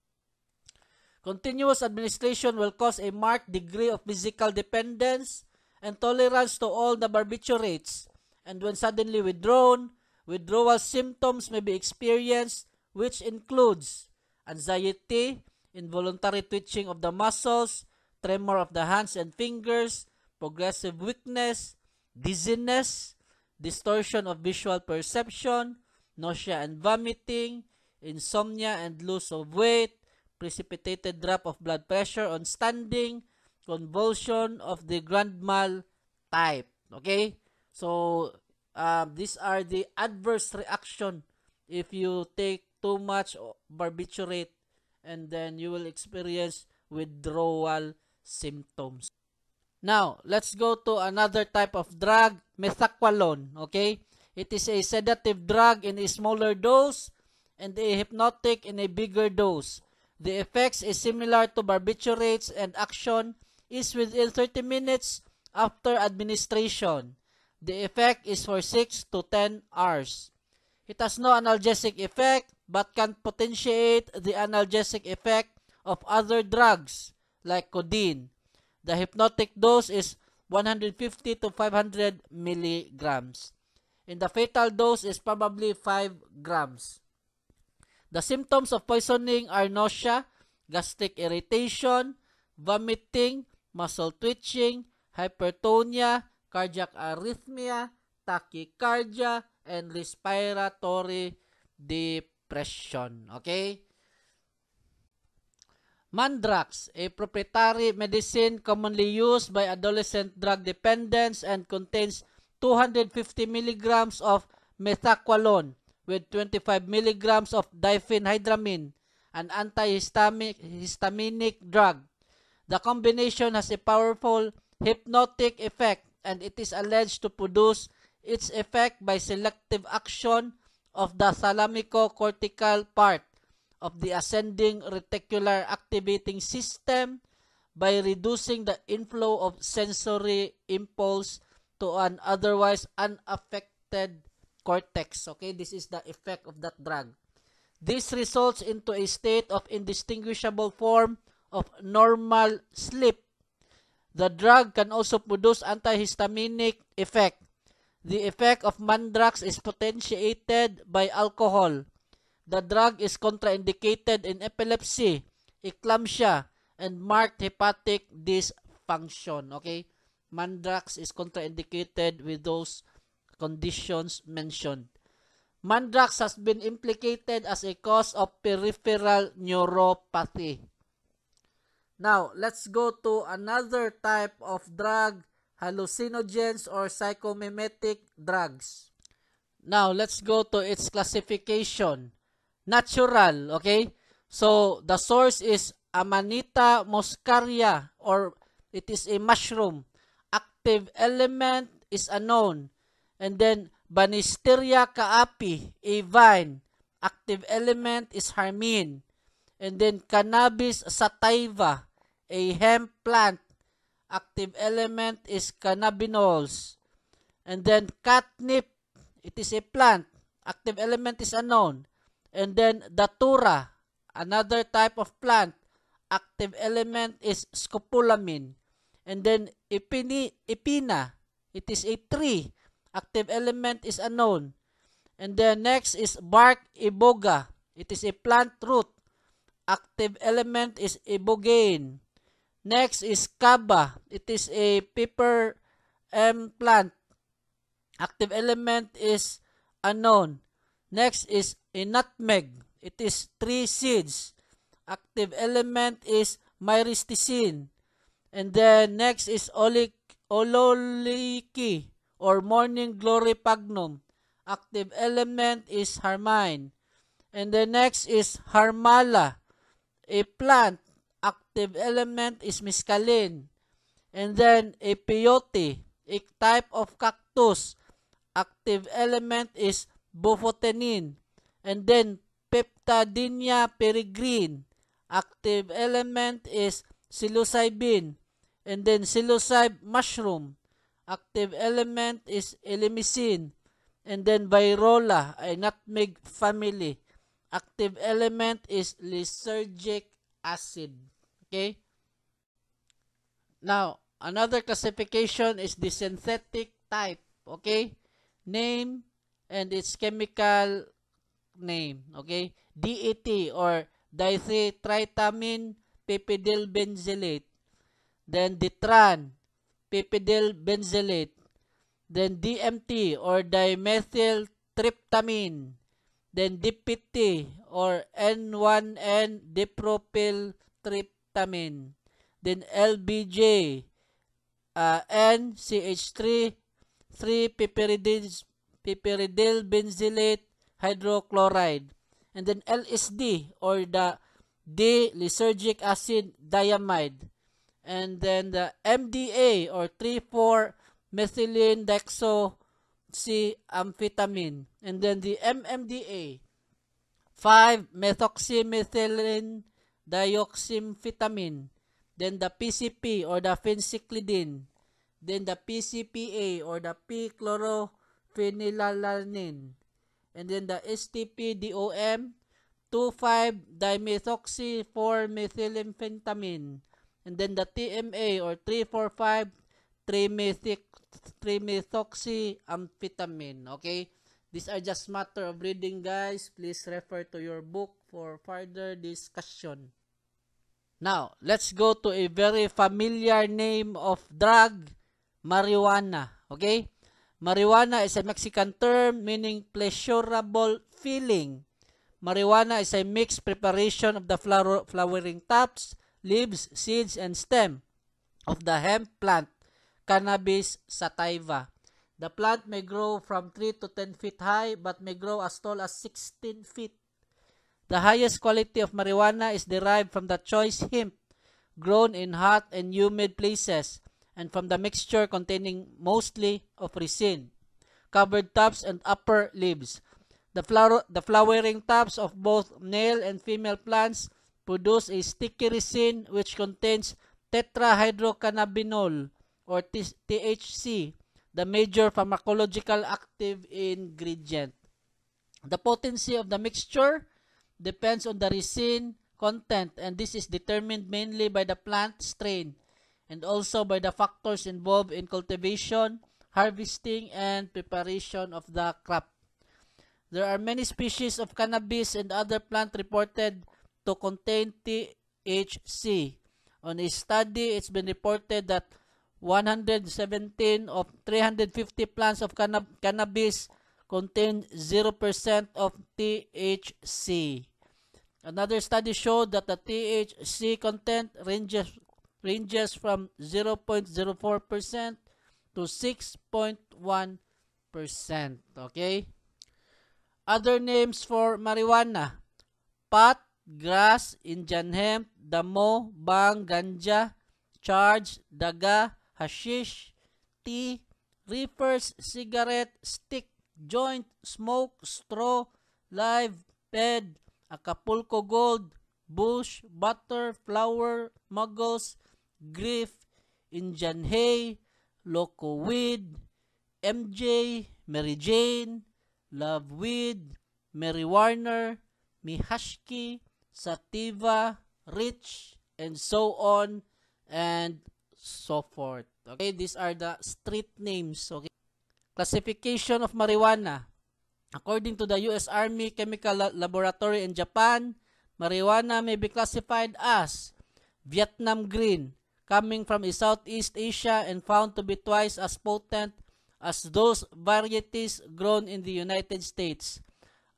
Continuous administration will cause a marked degree of physical dependence and tolerance to all the barbiturates. And when suddenly withdrawn, withdrawal symptoms may be experienced, which includes anxiety, involuntary twitching of the muscles, tremor of the hands and fingers, progressive weakness, dizziness, distortion of visual perception, nausea and vomiting, insomnia and loss of weight, precipitated drop of blood pressure on standing, convulsion of the grand mal type. Okay? So, these are the adverse reaction if you take too much barbiturate, and then you will experience withdrawal symptoms. Now, let's go to another type of drug, methaqualone, okay? It is a sedative drug in a smaller dose and a hypnotic in a bigger dose. The effects is similar to barbiturates and action is within 30 minutes after administration. The effect is for 6 to 10 hours. It has no analgesic effect but can potentiate the analgesic effect of other drugs like codeine. The hypnotic dose is 150 to 500 milligrams. And the fatal dose is probably 5 grams. The symptoms of poisoning are nausea, gastric irritation, vomiting, muscle twitching, hypertonia, cardiac arrhythmia, tachycardia, and respiratory depression. Okay? Mandrax, a proprietary medicine commonly used by adolescent drug dependents and contains 250 milligrams of methaqualone with 25 milligrams of diphenhydramine, an antihistaminic drug. The combination has a powerful hypnotic effect, and it is alleged to produce its effect by selective action of the thalamico-cortical part of the ascending reticular activating system by reducing the inflow of sensory impulse to an otherwise unaffected cortex. Okay, this is the effect of that drug. This results into a state of indistinguishable form of normal sleep. The drug can also produce antihistaminic effect. The effect of mandrax is potentiated by alcohol. The drug is contraindicated in epilepsy, eclampsia, and marked hepatic dysfunction. Okay? Mandrax is contraindicated with those conditions mentioned. Mandrax has been implicated as a cause of peripheral neuropathy. Now, let's go to another type of drug, hallucinogens or psychomimetic drugs. Now, let's go to its classification. Natural, okay? So, the source is Amanita muscaria, or it is a mushroom. Active element is unknown. And then, Banisteria caapi, a vine. Active element is harmine. And then, cannabis sativa, a hemp plant. Active element is cannabinoids. And then, catnip, it is a plant. Active element is unknown. And then, datura, another type of plant. Active element is scopolamine. And then, epina, it is a tree. Active element is unknown. And then, next is bark iboga. It is a plant root. Active element is ibogaine. Next is kaba. It is a pepper plant. Active element is unknown. Next is a nutmeg. It is 3 seeds. Active element is myristicine. And then next is ololiki or morning glory pagnum. Active element is harmine. And then next is harmala, a plant. Active element is mescaline. And then a peyote, a type of cactus. Active element is bufotenin. And then Peptadinia peregrine. Active element is psilocybin. And then psilocybe mushroom. Active element is elemicine. And then virola, a nutmeg family. Active element is lysergic acid. Okay? Now, another classification is the synthetic type. Okay? Name and its chemical name, okay? DET or dithyltritamine pipydyl benzylate. Then ditran, pipydyl benzylate. Then DMT or dimethyltryptamine. Then DPT or N1N dipropyltryptamine. Then LBJ, NCH3, 3 pipyridyl benzylate hydrochloride. And then LSD, or the D-lysergic acid diamide. And then the MDA, or 3,4-methylene-dexoxyamphetamine. And then the MMDA, 5-methoxymethylene-dioxymphetamine. Then the PCP, or the fenciclidine. Then the PCPA, or the p-chlorophenylalanine. And then the STP-DOM, 2,5-dimethoxy-4-methylamphetamine. And then the TMA, or 3,4,5-trimethoxyamphetamine. Okay? These are just matter of reading, guys. Please refer to your book for further discussion. Now, let's go to a very familiar name of drug, marijuana. Okay? Marijuana is a Mexican term meaning pleasurable feeling. Marijuana is a mixed preparation of the flowering tops, leaves, seeds, and stem of the hemp plant, Cannabis sativa. The plant may grow from 3 to 10 feet high, but may grow as tall as 16 feet. The highest quality of marijuana is derived from the choice hemp, grown in hot and humid places, and from the mixture containing mostly of resin, covered tops and upper leaves. The flowering tops of both male and female plants produce a sticky resin which contains tetrahydrocannabinol, or THC, the major pharmacological active ingredient. The potency of the mixture depends on the resin content, and this is determined mainly by the plant strain and also by the factors involved in cultivation, harvesting, and preparation of the crop. There are many species of cannabis and other plants reported to contain THC. On a study, it's been reported that 117 of 350 plants of cannabis contain 0% of THC. Another study showed that the THC content ranges from 0.04% to 6.1%. Okay? Other names for marijuana: pot, grass, Indian hemp, damo, bang, ganja, charge, daga, hashish, tea, reefers, cigarette, stick, joint, smoke, straw, live, bed, Acapulco gold, bush, butter, flower, muggles, grief, Indian hay, loco weed, MJ, Mary Jane, love weed, Mary Warner, Mihashki, sativa, rich, and so on and so forth. Okay, these are the street names. Okay. Classification of marijuana. According to the U.S. Army Chemical Laboratory in Japan, marijuana may be classified as Vietnam Green, coming from Southeast Asia and found to be twice as potent as those varieties grown in the United States.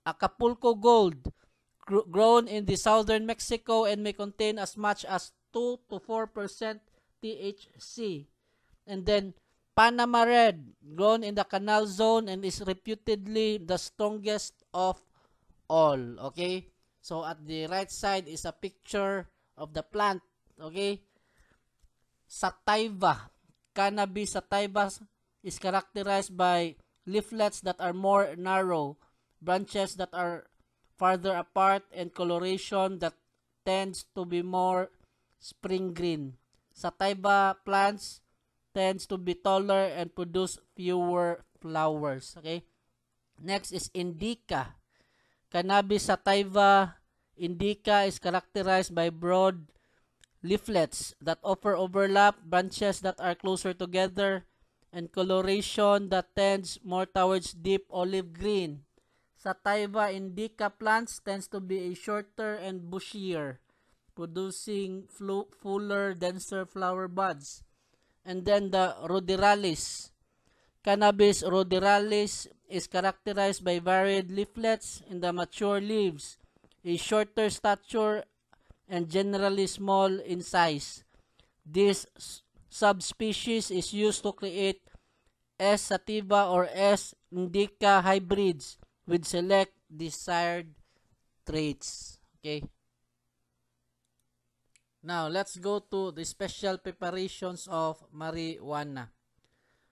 Acapulco Gold, grown in the southern Mexico and may contain as much as 2 to 4% THC. And then Panama Red, grown in the Canal Zone and is reputedly the strongest of all. Okay? So at the right side is a picture of the plant. Okay? Sativa. Cannabis sativa is characterized by leaflets that are more narrow, branches that are farther apart, and coloration that tends to be more spring green. Sativa plants tends to be taller and produce fewer flowers. Okay? Next is indica. Cannabis sativa indica is characterized by broad leaflets that offer overlap, branches that are closer together, and coloration that tends more towards deep olive green. Sativa indica plants tends to be shorter and bushier, producing fuller, denser flower buds. And then the rhoderalis. Cannabis rhoderalis is characterized by varied leaflets in the mature leaves, a shorter stature, and generally small in size. This subspecies is used to create S. sativa or S. indica hybrids with select desired traits. Okay. Now, let's go to the special preparations of marijuana.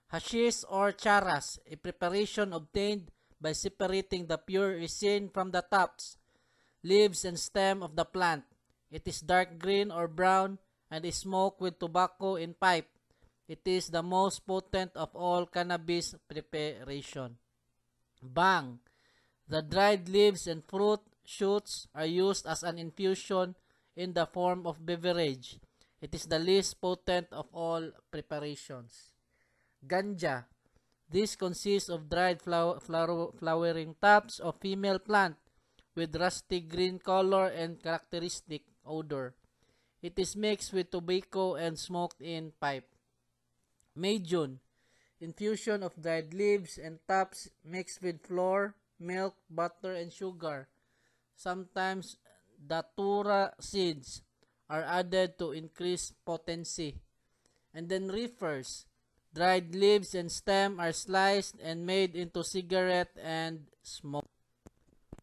Hashish or charas, a preparation obtained by separating the pure resin from the tops, leaves, and stem of the plant. It is dark green or brown and is smoked with tobacco in pipe. It is the most potent of all cannabis preparation. Bang! The dried leaves and fruit shoots are used as an infusion in the form of beverage. It is the least potent of all preparations. Ganja. This consists of dried flowering tops of female plant with rusty green color and characteristic odor. It is mixed with tobacco and smoked in pipe. Majon. Infusion of dried leaves and tops mixed with flour, milk, butter, and sugar. Sometimes Datura seeds are added to increase potency. And then reefers. Dried leaves and stem are sliced and made into cigarette and smoke.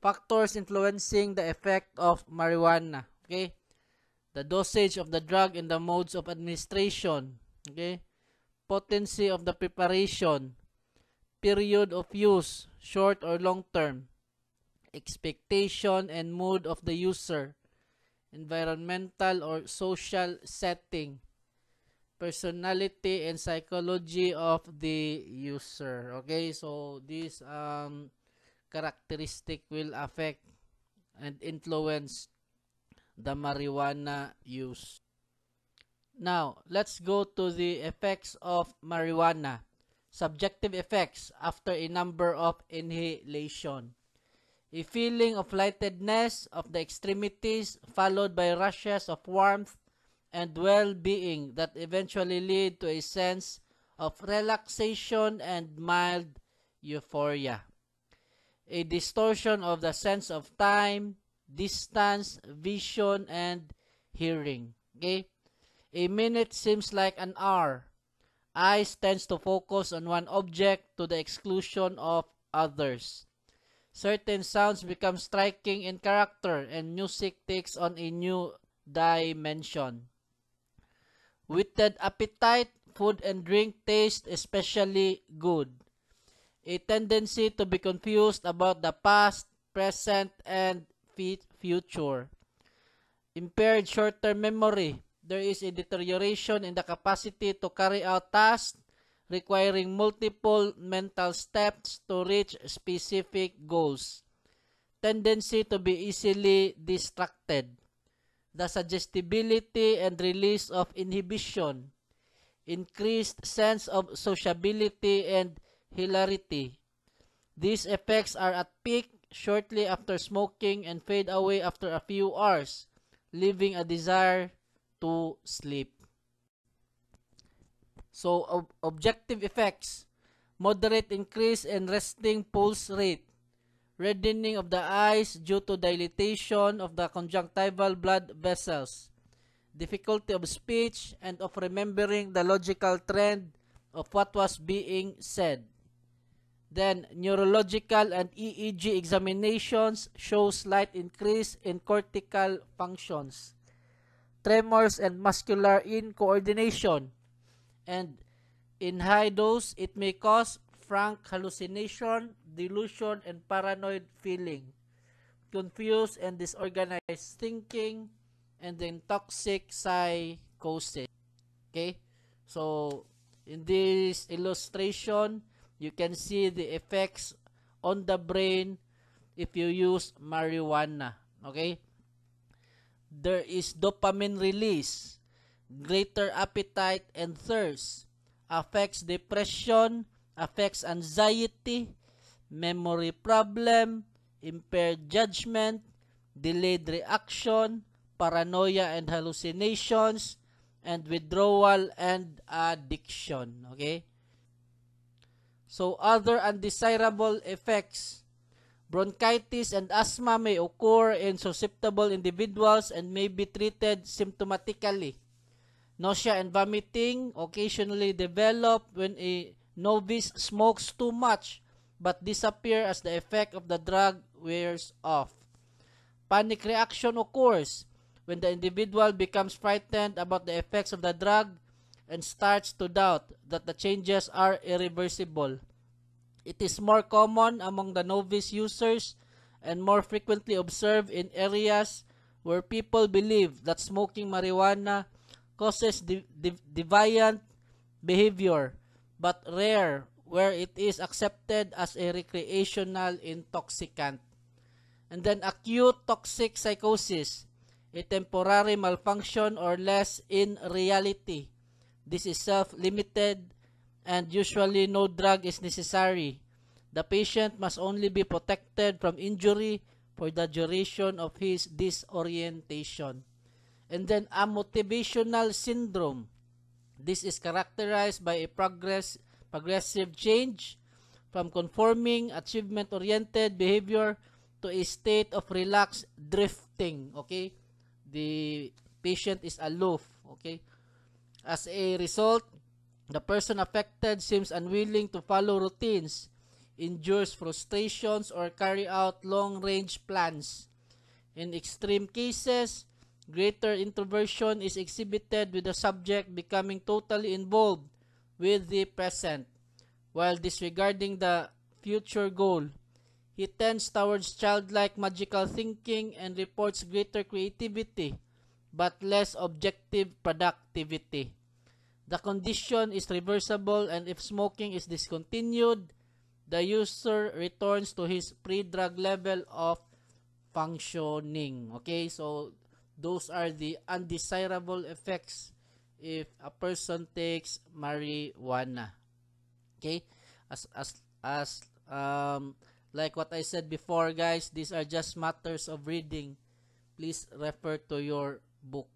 Factors influencing the effect of marijuana. Okay? The dosage of the drug and the modes of administration. Okay? Potency of the preparation. Period of use, short or long term. Expectation and mood of the user, environmental or social setting, personality and psychology of the user. Okay, so these characteristic will affect and influence the marijuana use. Now, let's go to the effects of marijuana. Subjective effects after a number of inhalation. A feeling of lightness of the extremities followed by rushes of warmth and well-being that eventually lead to a sense of relaxation and mild euphoria. A distortion of the sense of time, distance, vision, and hearing. Okay? A minute seems like an hour. Eyes tends to focus on one object to the exclusion of others. Certain sounds become striking in character, and music takes on a new dimension. Whetted appetite, food and drink taste especially good. A tendency to be confused about the past, present, and future. Impaired short-term memory. There is a deterioration in the capacity to carry out tasks, requiring multiple mental steps to reach specific goals. Tendency to be easily distracted. The suggestibility and release of inhibition. Increased sense of sociability and hilarity. These effects are at peak shortly after smoking and fade away after a few hours, leaving a desire to sleep. So, objective effects, moderate increase in resting pulse rate, reddening of the eyes due to dilatation of the conjunctival blood vessels, difficulty of speech and of remembering the logical trend of what was being said. Then, neurological and EEG examinations show slight increase in cortical functions, tremors and muscular incoordination. And in high dose, it may cause frank hallucination, delusion, and paranoid feeling, confused and disorganized thinking, and then toxic psychosis. Okay? So, in this illustration, you can see the effects on the brain if you use marijuana. Okay? There is dopamine release. Greater appetite and thirst, affects depression, affects anxiety, memory problem, impaired judgment, delayed reaction, paranoia and hallucinations, and withdrawal and addiction. Okay? So, other undesirable effects. Bronchitis and asthma may occur in susceptible individuals and may be treated symptomatically. Nausea and vomiting occasionally develop when a novice smokes too much but disappear as the effect of the drug wears off. Panic reaction occurs when the individual becomes frightened about the effects of the drug and starts to doubt that the changes are irreversible. It is more common among the novice users and more frequently observed in areas where people believe that smoking marijuana causes deviant behavior, but rare where it is accepted as a recreational intoxicant. And then acute toxic psychosis, a temporary malfunction or less in reality. This is self-limited and usually no drug is necessary. The patient must only be protected from injury for the duration of his disorientation. And then amotivational syndrome. This is characterized by a progressive change from conforming, achievement-oriented behavior to a state of relaxed drifting. Okay? The patient is aloof. Okay? As a result, the person affected seems unwilling to follow routines, endures frustrations, or carry out long-range plans. In extreme cases, greater introversion is exhibited with the subject becoming totally involved with the present, while disregarding the future goal. He tends towards childlike magical thinking and reports greater creativity, but less objective productivity. The condition is reversible, and if smoking is discontinued, the user returns to his pre-drug level of functioning. Okay, so those are the undesirable effects if a person takes marijuana. Okay, like what I said before, guys, these are just matters of reading. Please refer to your book.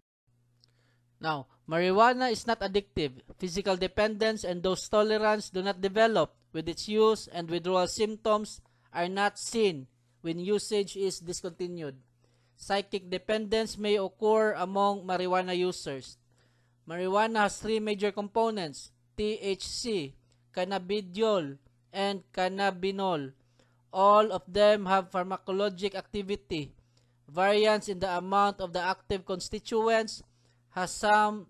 Now, marijuana is not addictive. Physical dependence and dose tolerance do not develop with its use, and withdrawal symptoms are not seen when usage is discontinued. Psychic dependence may occur among marijuana users. Marijuana has three major components: THC, cannabidiol, and cannabinol. All of them have pharmacologic activity. Variance in the amount of the active constituents has some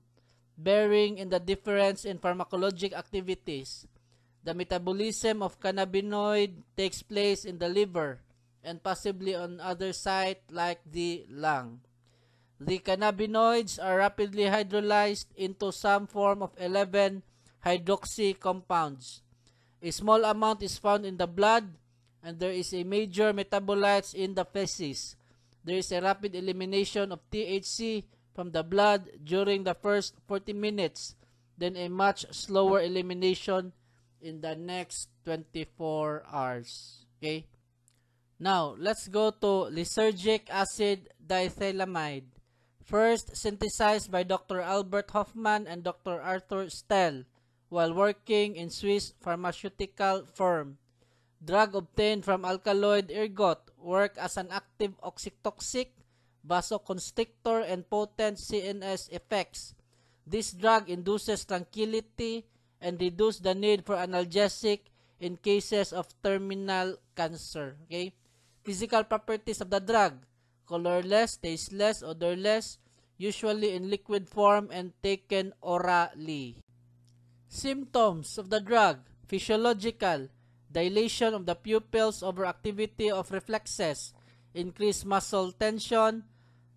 bearing in the difference in pharmacologic activities. The metabolism of cannabinoid takes place in the liver and possibly on other site like the lung. The cannabinoids are rapidly hydrolyzed into some form of 11 hydroxy compounds. A small amount is found in the blood, and there is a major metabolite in the feces. There is a rapid elimination of THC from the blood during the first 40 minutes, then a much slower elimination in the next 24 hours. Okay? Now, let's go to lysergic acid dithylamide. First synthesized by Dr. Albert Hofmann and Dr. Arthur Stell while working in Swiss pharmaceutical firm. Drug obtained from alkaloid ergot work as an active oxytoxic, vasoconstrictor, and potent CNS effects. This drug induces tranquility and reduces the need for analgesic in cases of terminal cancer. Okay? Physical properties of the drug: colorless, tasteless, odorless, usually in liquid form and taken orally. Symptoms of the drug: physiological, dilation of the pupils, overactivity of reflexes, increased muscle tension,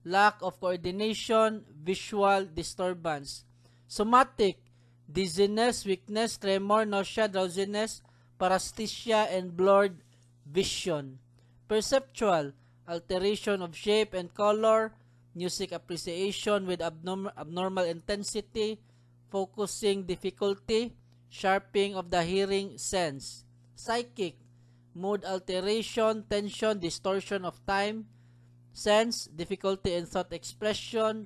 lack of coordination, visual disturbance. Somatic: dizziness, weakness, tremor, nausea, drowsiness, paresthesia, and blurred vision. Perceptual: alteration of shape and color, music appreciation with abnormal intensity, focusing difficulty, sharpening of the hearing sense. Psychic: mood alteration, tension, distortion of time, sense, difficulty in thought expression,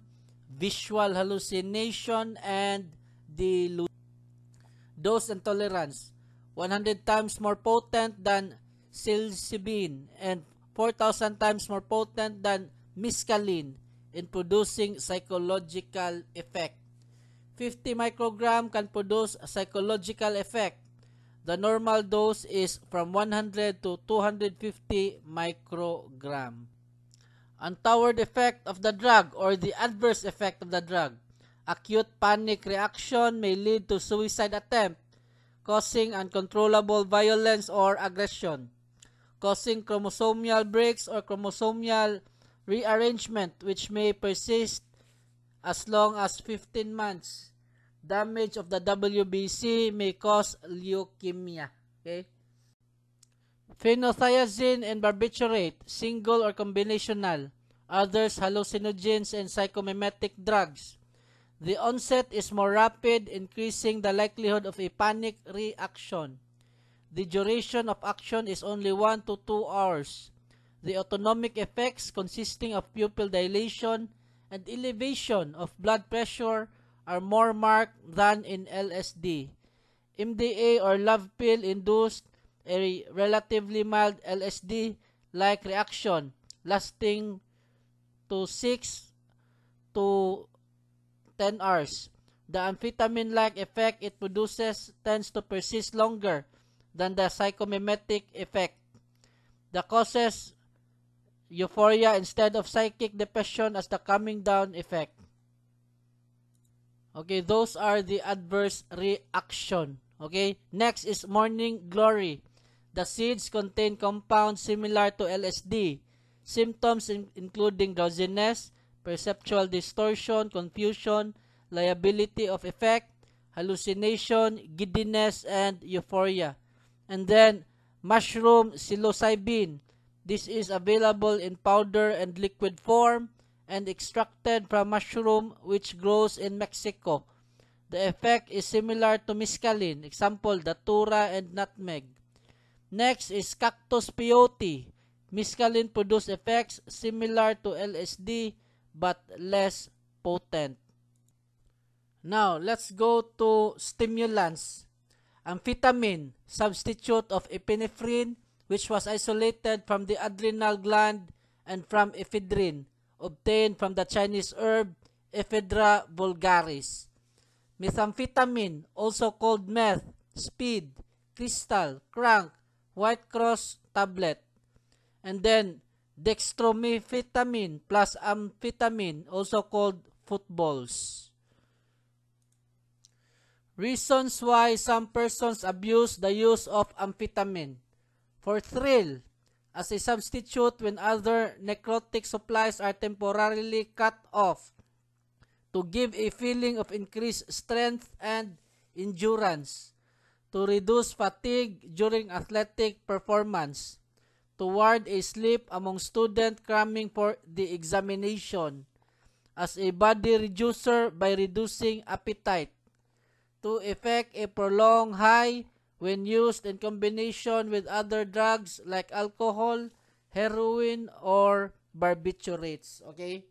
visual hallucination, and delusion. Dose and tolerance: 100 times more potent than psilocybin and 4,000 times more potent than mescaline in producing psychological effect. 50 microgram can produce a psychological effect. The normal dose is from 100 to 250 microgram. untoward effect of the drug or the adverse effect of the drug. Acute panic reaction may lead to suicide attempt, causing uncontrollable violence or aggression, causing chromosomal breaks or chromosomal rearrangement which may persist as long as 15 months. Damage of the WBC may cause leukemia. Okay? Phenothiazine and barbiturate, single or combinational, others hallucinogens and psychomimetic drugs. The onset is more rapid, increasing the likelihood of a panic reaction. The duration of action is only 1 to 2 hours. The autonomic effects, consisting of pupil dilation and elevation of blood pressure, are more marked than in LSD. MDA or love pill induced a relatively mild LSD-like reaction lasting to 6 to 10 hours. The amphetamine-like effect it produces tends to persist longer than the psychomimetic effect. The causes euphoria instead of psychic depression as the calming down effect. Okay, those are the adverse reaction. Okay, next is morning glory. The seeds contain compounds similar to LSD. Symptoms including drowsiness, perceptual distortion, confusion, liability of effect, hallucination, giddiness, and euphoria. And then, mushroom psilocybin. This is available in powder and liquid form and extracted from mushroom which grows in Mexico. The effect is similar to mescaline, example, datura and nutmeg. Next is cactus peyote. Mescaline produces effects similar to LSD but less potent. Now, let's go to stimulants. Amphetamine, substitute of epinephrine, which was isolated from the adrenal gland and from ephedrine, obtained from the Chinese herb Ephedra vulgaris. Methamphetamine, also called meth, speed, crystal, crank, white cross tablet. And then dextromethamphetamine plus amphetamine, also called footballs. Reasons why some persons abuse the use of amphetamine. For thrill, as a substitute when other necrotic supplies are temporarily cut off, to give a feeling of increased strength and endurance, to reduce fatigue during athletic performance, to ward a sleep among students cramming for the examination, as a body reducer by reducing appetite, to effect a prolonged high when used in combination with other drugs like alcohol, heroin, or barbiturates. Okay?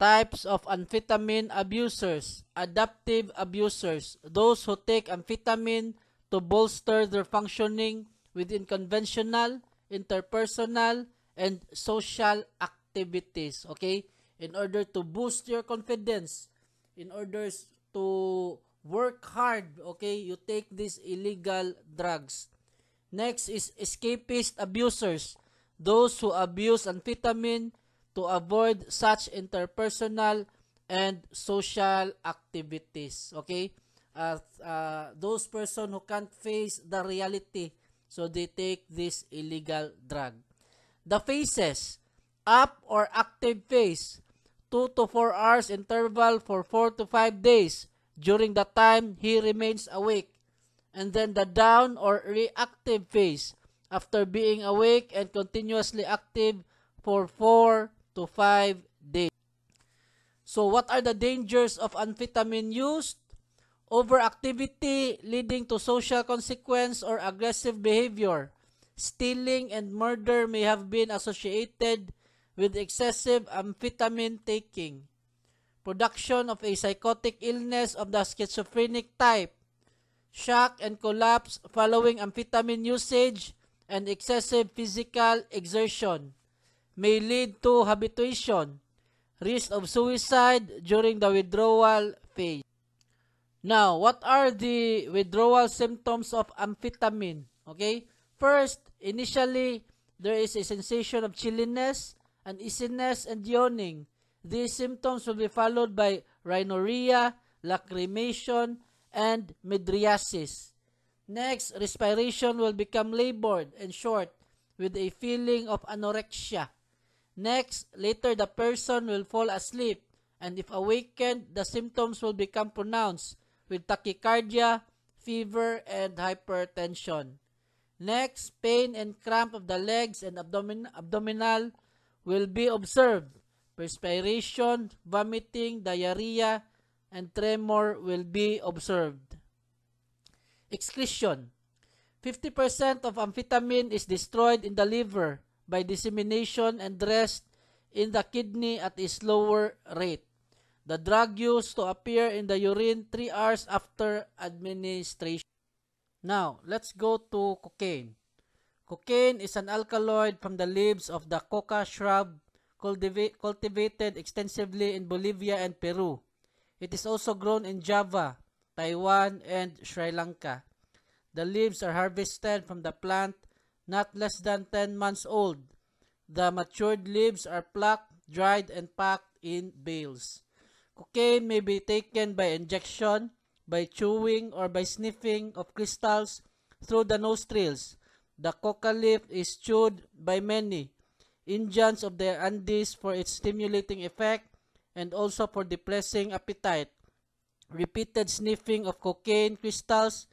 Types of amphetamine abusers. Adaptive abusers. Those who take amphetamine to bolster their functioning within conventional, interpersonal, and social activities. Okay? In order to boost your confidence. In order to work hard, okay? You take these illegal drugs. Next is escapist abusers. Those who abuse amphetamine to avoid such interpersonal and social activities, okay? Those persons who can't face the reality, so they take this illegal drug. The phases. Up or active phase. 2 to 4 hours interval for 4 to 5 days. During the time he remains awake, and then the down or reactive phase after being awake and continuously active for 4 to 5 days. So what are the dangers of amphetamine use? Overactivity leading to social consequence or aggressive behavior. Stealing and murder may have been associated with excessive amphetamine taking. Production of a psychotic illness of the schizophrenic type, shock and collapse following amphetamine usage, and excessive physical exertion may lead to habituation, risk of suicide during the withdrawal phase. Now, what are the withdrawal symptoms of amphetamine? Okay, first, initially, there is a sensation of chilliness, uneasiness, and yawning. These symptoms will be followed by rhinorrhea, lacrimation, and mydriasis. Next, respiration will become labored and short with a feeling of anorexia. Next, later the person will fall asleep, and if awakened, the symptoms will become pronounced with tachycardia, fever, and hypertension. Next, pain and cramp of the legs and abdominal will be observed. Perspiration, vomiting, diarrhea, and tremor will be observed. Excretion. 50% of amphetamine is destroyed in the liver by dissemination and rest in the kidney at a slower rate. The drug used to appear in the urine 3 hours after administration. Now, let's go to cocaine. Cocaine is an alkaloid from the leaves of the coca shrub cultivated extensively in Bolivia and Peru. It is also grown in Java, Taiwan, and Sri Lanka. The leaves are harvested from the plant not less than 10 months old. The matured leaves are plucked, dried, and packed in bales. Cocaine may be taken by injection, by chewing, or by sniffing of crystals through the nostrils. The coca leaf is chewed by many Indians of the Andes for its stimulating effect and also for depressing appetite. Repeated sniffing of cocaine crystals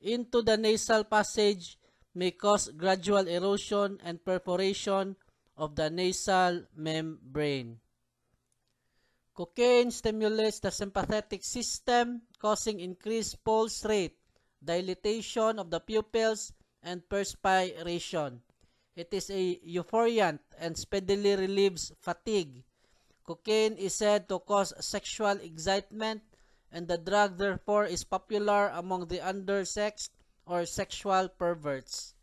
into the nasal passage may cause gradual erosion and perforation of the nasal membrane. Cocaine stimulates the sympathetic system, causing increased pulse rate, dilatation of the pupils, and perspiration. It is a euphoriant and speedily relieves fatigue. Cocaine is said to cause sexual excitement, and the drug therefore is popular among the undersexed or sexual perverts.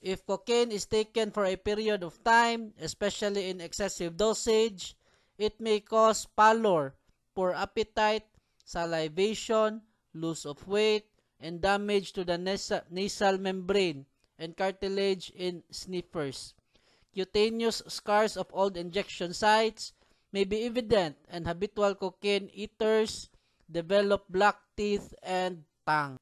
If cocaine is taken for a period of time, especially in excessive dosage, it may cause pallor, poor appetite, salivation, loss of weight, and damage to the nasal membrane and cartilage in sniffers. Cutaneous scars of old injection sites may be evident, and habitual cocaine eaters develop black teeth and tongue.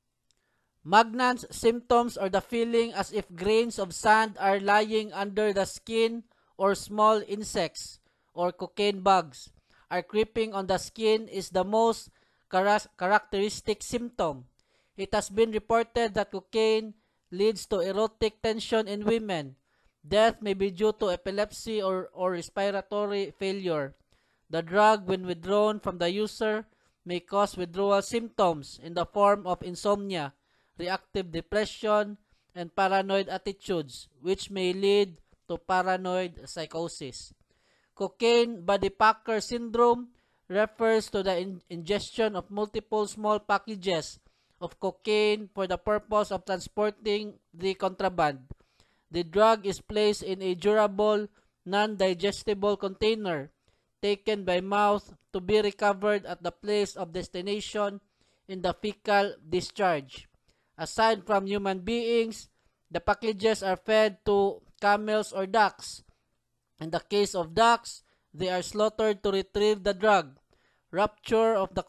Magnan's symptoms are the feeling as if grains of sand are lying under the skin, or small insects or cocaine bugs are creeping on the skin is the most characteristic symptom. It has been reported that cocaine leads to erotic tension in women. Death may be due to epilepsy or respiratory failure. The drug, when withdrawn from the user, may cause withdrawal symptoms in the form of insomnia, reactive depression, and paranoid attitudes, which may lead to paranoid psychosis. Cocaine body packer syndrome refers to the ingestion of multiple small packages of cocaine for the purpose of transporting the contraband. The drug is placed in a durable, non-digestible container taken by mouth to be recovered at the place of destination in the fecal discharge. Aside from human beings, the packages are fed to camels or ducks. In the case of ducks, they are slaughtered to retrieve the drug. Rupture of the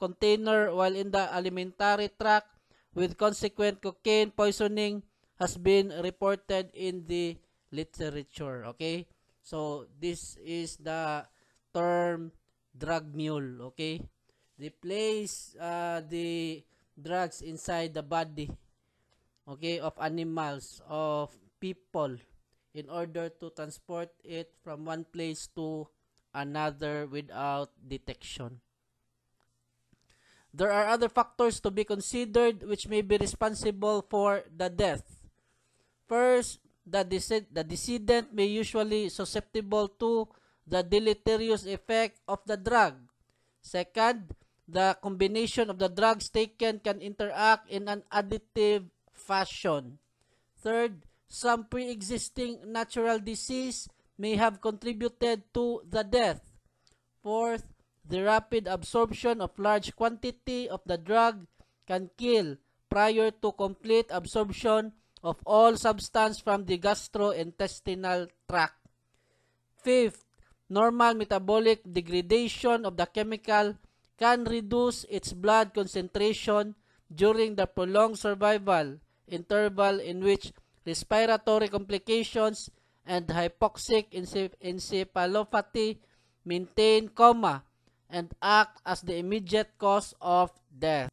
container while in the alimentary tract with consequent cocaine poisoning has been reported in the literature. Okay? So, this is the term drug mule. Okay? They place the drugs inside the body, okay, of animals, of people, in order to transport it from one place to another without detection. There are other factors to be considered which may be responsible for the death. First, the decedent may usually be susceptible to the deleterious effect of the drug. Second, the combination of the drugs taken can interact in an additive fashion. Third, some pre-existing natural disease may have contributed to the death. Fourth, the rapid absorption of large quantity of the drug can kill prior to complete absorption of all substance from the gastrointestinal tract. Fifth, normal metabolic degradation of the chemical can reduce its blood concentration during the prolonged survival interval in which respiratory complications and hypoxic encephalopathy maintain coma and act as the immediate cause of death.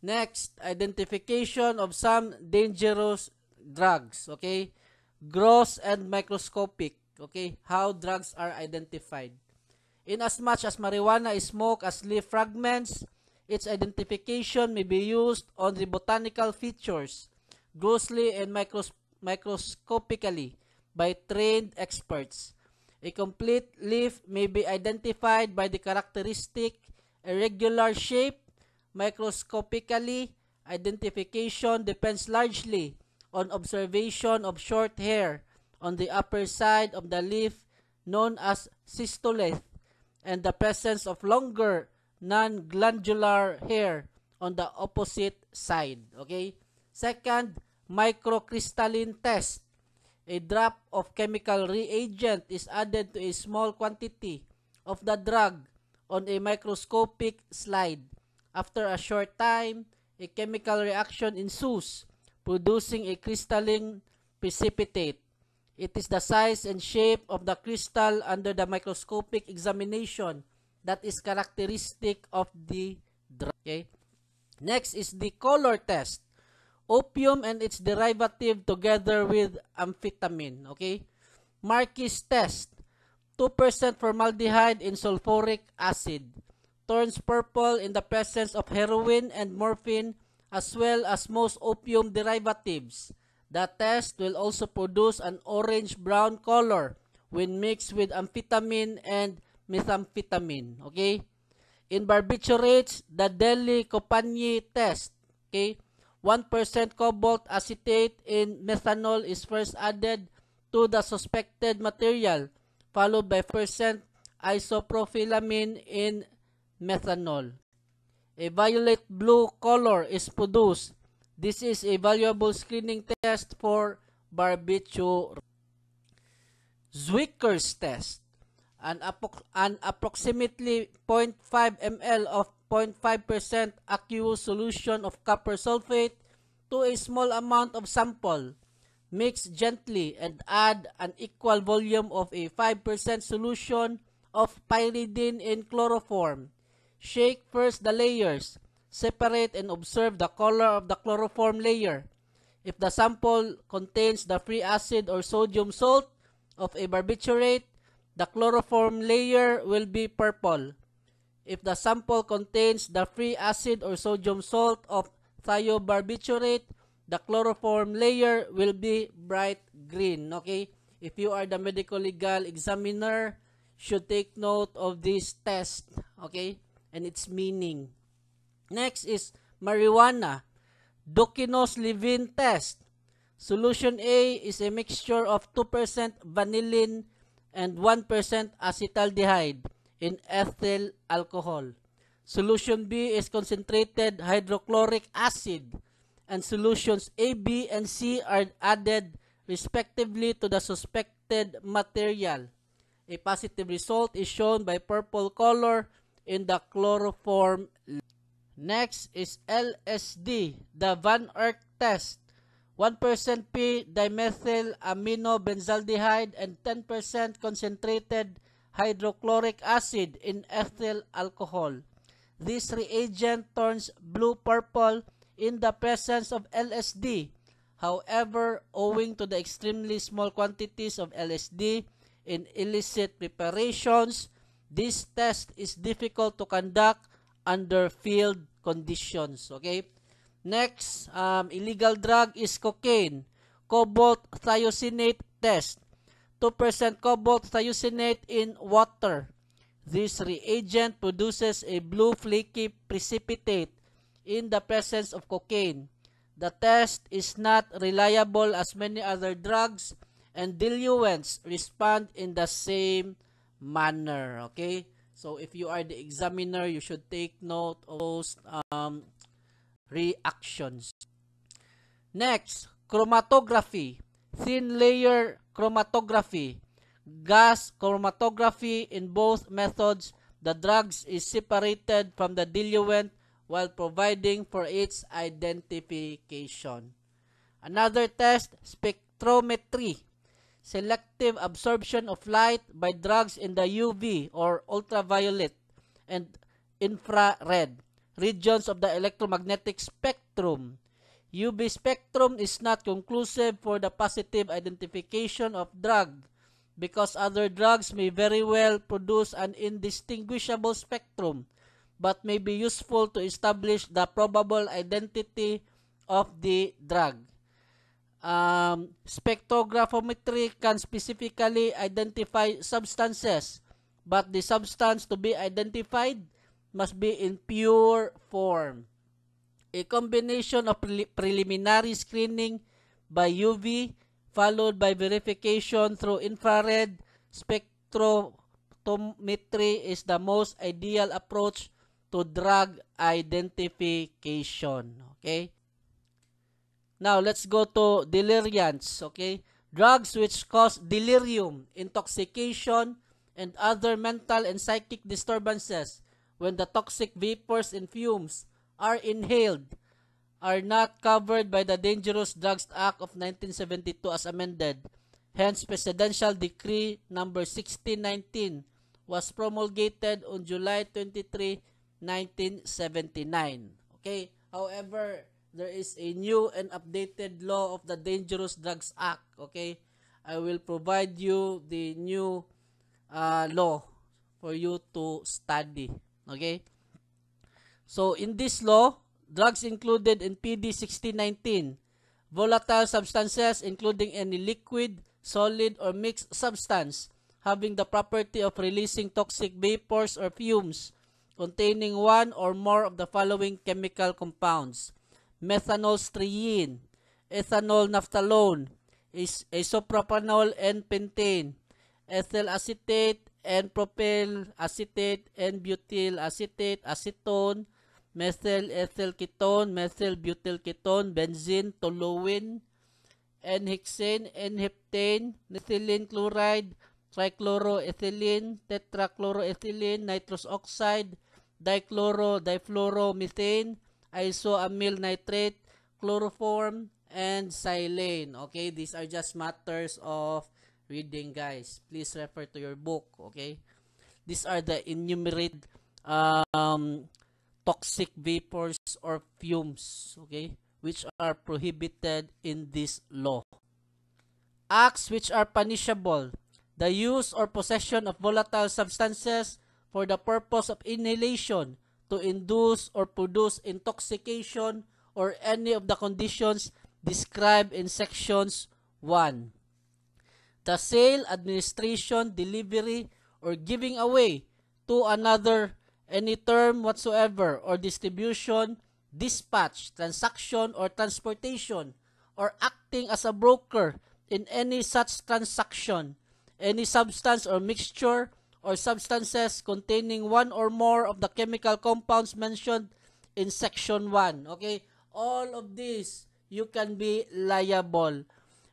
Next, identification of some dangerous drugs, okay? Gross and microscopic, okay? How drugs are identified. In as much as marijuana is smoked as leaf fragments, its identification may be used on the botanical features, grossly and microscopically, by trained experts. A complete leaf may be identified by the characteristic irregular shape. Microscopically, identification depends largely on observation of short hair on the upper side of the leaf known as systole and the presence of longer non-glandular hair on the opposite side. Okay? Second, microcrystalline test. A drop of chemical reagent is added to a small quantity of the drug on a microscopic slide. After a short time, a chemical reaction ensues, producing a crystalline precipitate. It is the size and shape of the crystal under the microscopic examination that is characteristic of the drug. Okay? Next is the color test. Opium and its derivative together with amphetamine. Okay? Marquis test. 2% formaldehyde in sulfuric acid turns purple in the presence of heroin and morphine as well as most opium derivatives. The test will also produce an orange-brown color when mixed with amphetamine and methamphetamine. Okay? In barbiturates, the Dille-Koppanyi test. Okay? 1% cobalt acetate in methanol is first added to the suspected material, followed by 1% isopropylamine in methanol. A violet blue color is produced. This is a valuable screening test for barbiturate. Zwicker's test. An approximately 0.5 ml of 0.5% aqueous solution of copper sulfate to a small amount of sample. Mix gently and add an equal volume of a 5% solution of pyridine in chloroform. Shake first the layers. Separate and observe the color of the chloroform layer. If the sample contains the free acid or sodium salt of a barbiturate, the chloroform layer will be purple. If the sample contains the free acid or sodium salt of thiobarbiturate, the chloroform layer will be bright green. Okay? If you are the medical legal examiner, should take note of this test. Okay? And its meaning. Next is marijuana. Duquenois-Levine test. Solution A is a mixture of 2% vanillin and 1% acetaldehyde in ethyl alcohol. Solution B is concentrated hydrochloric acid, and solutions A, B, and C are added respectively to the suspected material. A positive result is shown by purple color in the chloroform. Next is LSD, the Van Urk test. 1% p-dimethylaminobenaldehyde and 10% concentrated hydrochloric acid in ethyl alcohol. This reagent turns blue-purple in the presence of LSD. However, owing to the extremely small quantities of LSD in illicit preparations, this test is difficult to conduct under field conditions. Okay? Next, illegal drug is cocaine. Cobalt thiocinate test. 2% cobalt thiocinate in water. This reagent produces a blue flaky precipitate in the presence of cocaine. The test is not reliable as many other drugs and diluents respond in the same manner. Okay? So, if you are the examiner, you should take note of those reactions. Next, chromatography. Thin layer chromatography. gas chromatography. In both methods, the drugs is separated from the diluent while providing for its identification. Another test, spectrometry, selective absorption of light by drugs in the UV or ultraviolet and infrared regions of the electromagnetic spectrum. UV spectrum is not conclusive for the positive identification of drug because other drugs may very well produce an indistinguishable spectrum but may be useful to establish the probable identity of the drug. Spectrographometry can specifically identify substances, but the substance to be identified must be in pure form. A combination of preliminary screening by UV followed by verification through infrared spectrometry is the most ideal approach to drug identification. Okay? Now, let's go to deliriants. Okay? Drugs which cause delirium, intoxication, and other mental and psychic disturbances when the toxic vapors and fumes are inhaled are not covered by the Dangerous Drugs Act of 1972 as amended. Hence, Presidential Decree number 1619 was promulgated on July 23, 1979. Okay? However, there is a new and updated law of the Dangerous Drugs Act. Okay? I will provide you the new law for you to study. Okay? So, in this law, drugs included in PD 1619, volatile substances including any liquid, solid, or mixed substance having the property of releasing toxic vapors or fumes containing one or more of the following chemical compounds: methanol, styrene, ethanol, naphthalone, isopropanol, and pentane, ethyl acetate, and propyl acetate, and butyl acetate, acetone, methyl ethyl ketone, methyl butyl ketone, benzene, toluene, and hexane, and heptane, methylene chloride, trichloroethylene, tetrachloroethylene, nitrous oxide, dichloro, difluoromethane, isoamyl nitrate, chloroform, and silane. Okay, these are just matters of reading, guys. Please refer to your book. Okay, these are the enumerated toxic vapors or fumes, okay, which are prohibited in this law. Acts which are punishable: the use or possession of volatile substances for the purpose of inhalation to induce or produce intoxication or any of the conditions described in sections 1. The sale, administration, delivery, or giving away to another any term whatsoever, or distribution, dispatch, transaction, or transportation, or acting as a broker in any such transaction, any substance or mixture or substances containing one or more of the chemical compounds mentioned in section 1. Okay, all of these, you can be liable.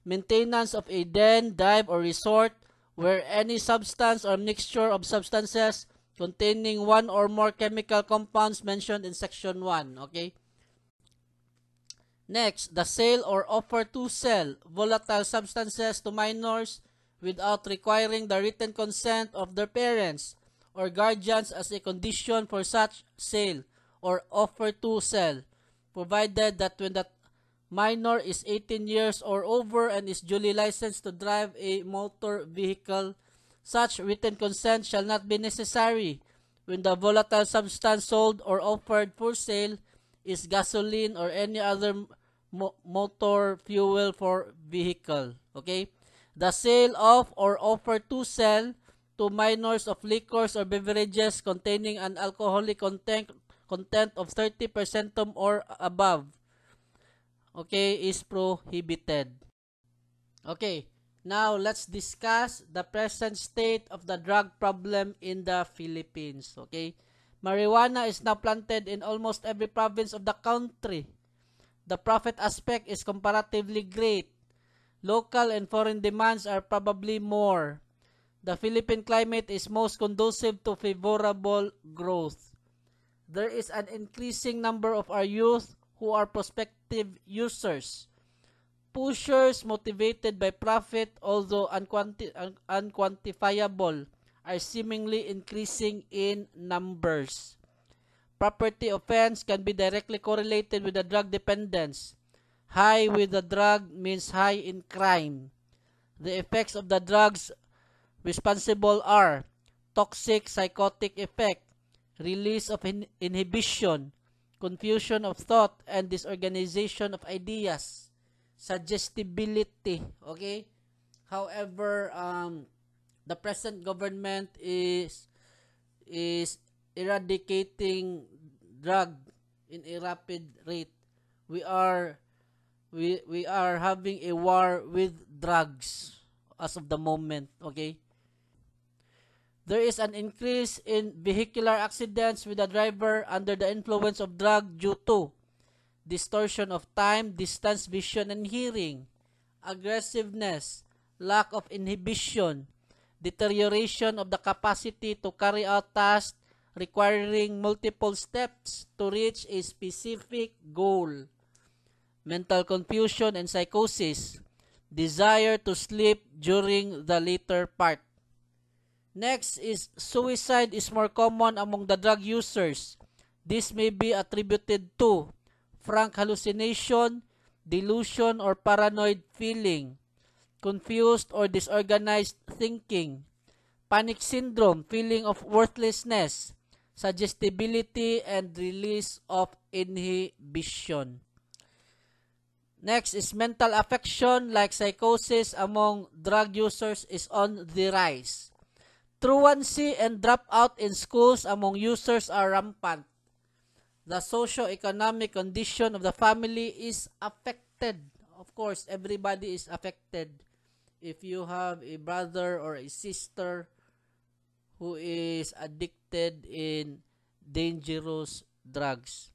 Maintenance of a den, dive, or resort where any substance or mixture of substances containing one or more chemical compounds mentioned in section 1. Okay. Next, the sale or offer to sell volatile substances to minors without requiring the written consent of their parents or guardians as a condition for such sale or offer to sell, provided that when the minor is 18 years or over and is duly licensed to drive a motor vehicle, such written consent shall not be necessary when the volatile substance sold or offered for sale is gasoline or any other motor fuel for vehicle. Okay? The sale of or offer to sell to minors of liquors or beverages containing an alcoholic content of 30% or above, okay, is prohibited. Okay, now let's discuss the present state of the drug problem in the Philippines. Okay, marijuana is now planted in almost every province of the country. The profit aspect is comparatively great. Local and foreign demands are probably more. The Philippine climate is most conducive to favorable growth. There is an increasing number of our youth who are prospective users. Pushers motivated by profit, although unquantifiable, are seemingly increasing in numbers. Property offense can be directly correlated with the drug dependence. High with the drug means high in crime. The effects of the drugs responsible are toxic psychotic effect, release of inhibition, confusion of thought, and disorganization of ideas, suggestibility. Okay? However, the present government is eradicating drug in a rapid rate. We are having a war with drugs as of the moment, okay? There is an increase in vehicular accidents with a driver under the influence of drug due to distortion of time, distance, vision, and hearing, aggressiveness, lack of inhibition, deterioration of the capacity to carry out tasks requiring multiple steps to reach a specific goal, mental confusion and psychosis, desire to sleep during the later part. Next is suicide is more common among the drug users. This may be attributed to frank hallucination, delusion or paranoid feeling, confused or disorganized thinking, panic syndrome, feeling of worthlessness, suggestibility, and release of inhibition. Next is mental affection like psychosis among drug users is on the rise. Truancy and dropout in schools among users are rampant. The socio-economic condition of the family is affected. Of course, everybody is affected. If you have a brother or a sister who is addicted in dangerous drugs,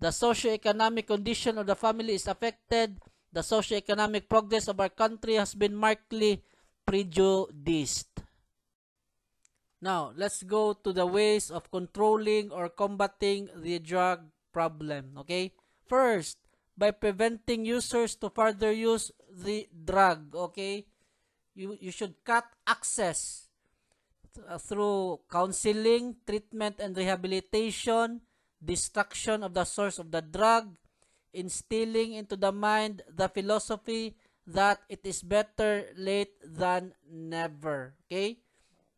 the socioeconomic condition of the family is affected. The socioeconomic progress of our country has been markedly prejudiced. Now, let's go to the ways of controlling or combating the drug problem, okay? First, by preventing users to further use the drug, okay? You should cut access through counseling, treatment and rehabilitation, destruction of the source of the drug, instilling into the mind the philosophy that it is better late than never. Okay?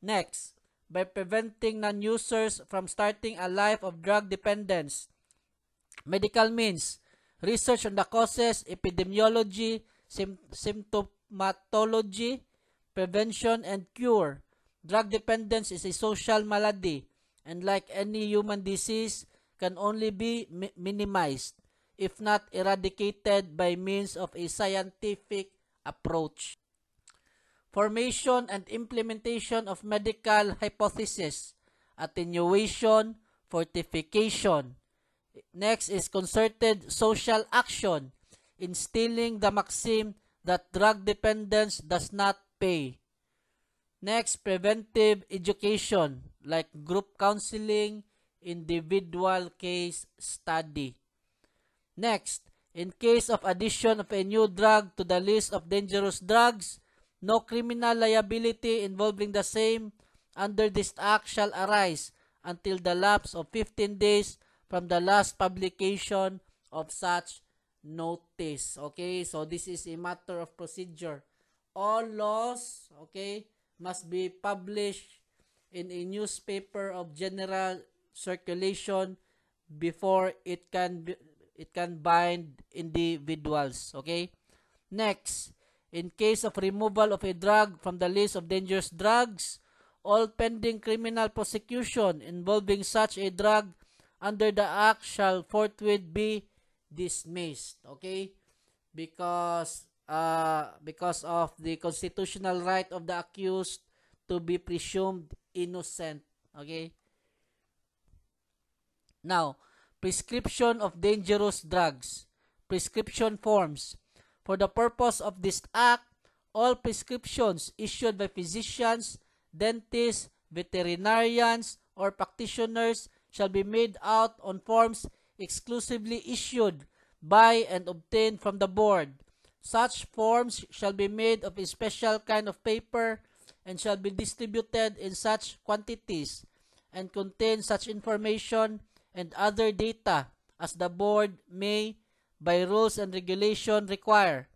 Next, by preventing non-users from starting a life of drug dependence. Medical means, research on the causes, epidemiology, symptomatology, prevention, and cure. Drug dependence is a social malady, and like any human disease, can only be minimized, if not eradicated by means of a scientific approach. Formation and implementation of medical hypotheses, attenuation, fortification. Next is concerted social action, instilling the maxim that drug dependence does not pay. Next, preventive education, like group counseling, individual case study. Next, in case of addition of a new drug to the list of dangerous drugs, no criminal liability involving the same under this act shall arise until the lapse of 15 days from the last publication of such notice. Okay, so this is a matter of procedure. All laws, okay, must be published in a newspaper of general circulation before it can bind individuals, okay? Next, in case of removal of a drug from the list of dangerous drugs, all pending criminal prosecution involving such a drug under the act shall forthwith be dismissed, okay? Because of the constitutional right of the accused to be presumed innocent, okay? Now, prescription of dangerous drugs. Prescription forms. For the purpose of this act, all prescriptions issued by physicians dentists, veterinarians, or practitioners shall be made out on forms exclusively issued by and obtained from the board. Such forms shall be made of a special kind of paper and shall be distributed in such quantities and contain such information and other data as the board may, by rules and regulation, require.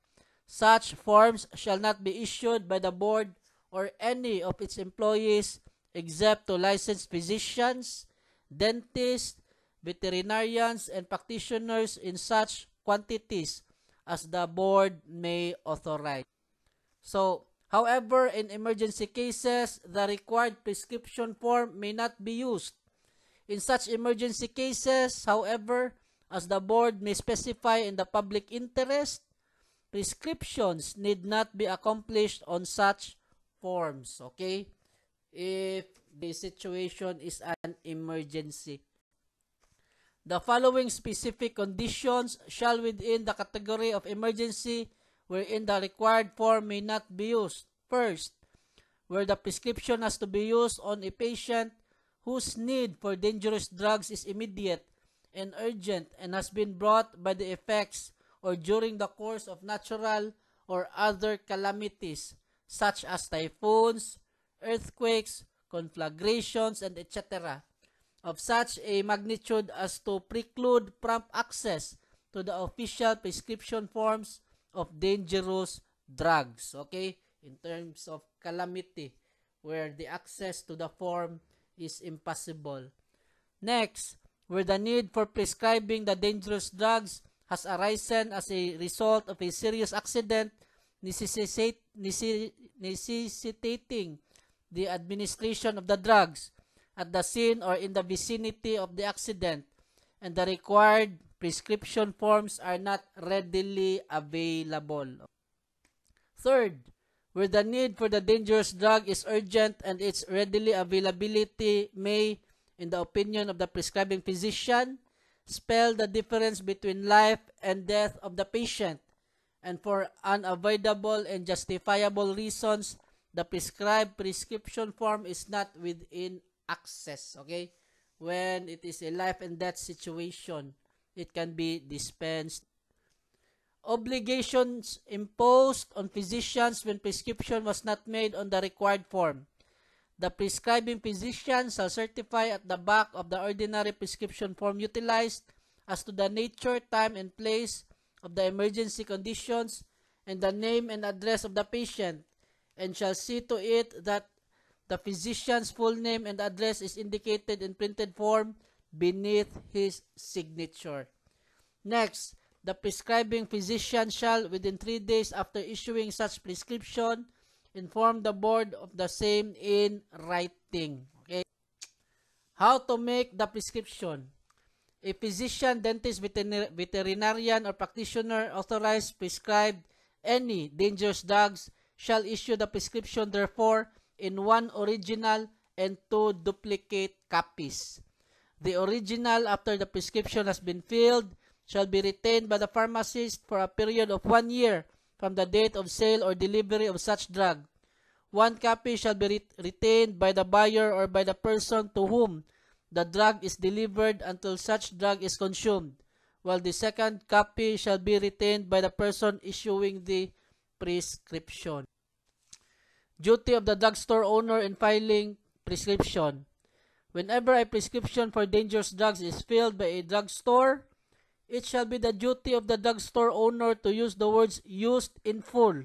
Such forms shall not be issued by the board or any of its employees except to licensed physicians, dentists, veterinarians, and practitioners in such quantities as the board may authorize. So, however, in emergency cases, the required prescription form may not be used. In such emergency cases, however, as the board may specify in the public interest, prescriptions need not be accomplished on such forms, okay? If the situation is an emergency. The following specific conditions shall within the category of emergency wherein the required form may not be used. First, where the prescription has to be used on a patient whose need for dangerous drugs is immediate and urgent and has been brought by the effects or during the course of natural or other calamities such as typhoons, earthquakes, conflagrations, and etc. of such a magnitude as to preclude prompt access to the official prescription forms of dangerous drugs. Okay, in terms of calamity where the access to the form is impossible. Next, where the need for prescribing the dangerous drugs has arisen as a result of a serious accident necessitating the administration of the drugs at the scene or in the vicinity of the accident, and the required prescription forms are not readily available. Third, where the need for the dangerous drug is urgent and its readily availability may, in the opinion of the prescribing physician, spell the difference between life and death of the patient, and for unavoidable and justifiable reasons, the prescribed prescription form is not within access. Okay? When it is a life and death situation, it can be dispensed. Obligations imposed on physicians when prescription was not made on the required form. The prescribing physician shall certify at the back of the ordinary prescription form utilized as to the nature, time, and place of the emergency conditions and the name and address of the patient, and shall see to it that the physician's full name and address is indicated in printed form beneath his signature. Next, the prescribing physician shall, within 3 days after issuing such prescription, inform the board of the same in writing. Okay? How to make the prescription. A physician, dentist, veterinarian, or practitioner authorized prescribed any dangerous drugs shall issue the prescription, therefore, in one original and two duplicate copies. The original, after the prescription has been filled, shall be retained by the pharmacist for a period of 1 year from the date of sale or delivery of such drug. One copy shall be retained by the buyer or by the person to whom the drug is delivered until such drug is consumed, while the second copy shall be retained by the person issuing the prescription. Duty of the drugstore owner in filing prescription. Whenever a prescription for dangerous drugs is filled by a drugstore, it shall be the duty of the drugstore owner to use the words "used in full"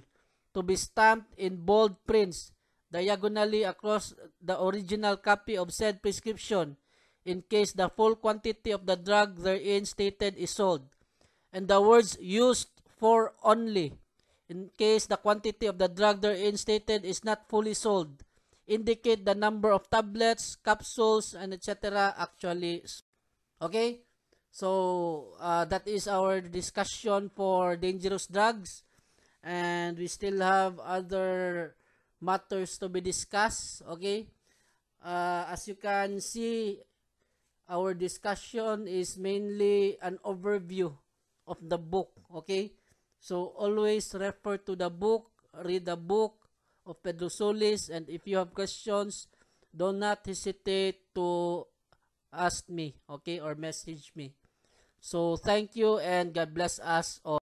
to be stamped in bold prints diagonally across the original copy of said prescription in case the full quantity of the drug therein stated is sold, and the words "used for only" in case the quantity of the drug therein stated is not fully sold. Indicate the number of tablets, capsules, and etc. actually sold. Okay? So, that is our discussion for dangerous drugs, and we still have other matters to be discussed, okay? As you can see, our discussion is mainly an overview of the book, okay? So, always refer to the book, read the book, of Pedro Solis, and if you have questions, do not hesitate to ask me, okay, or message me. So thank you and God bless us all.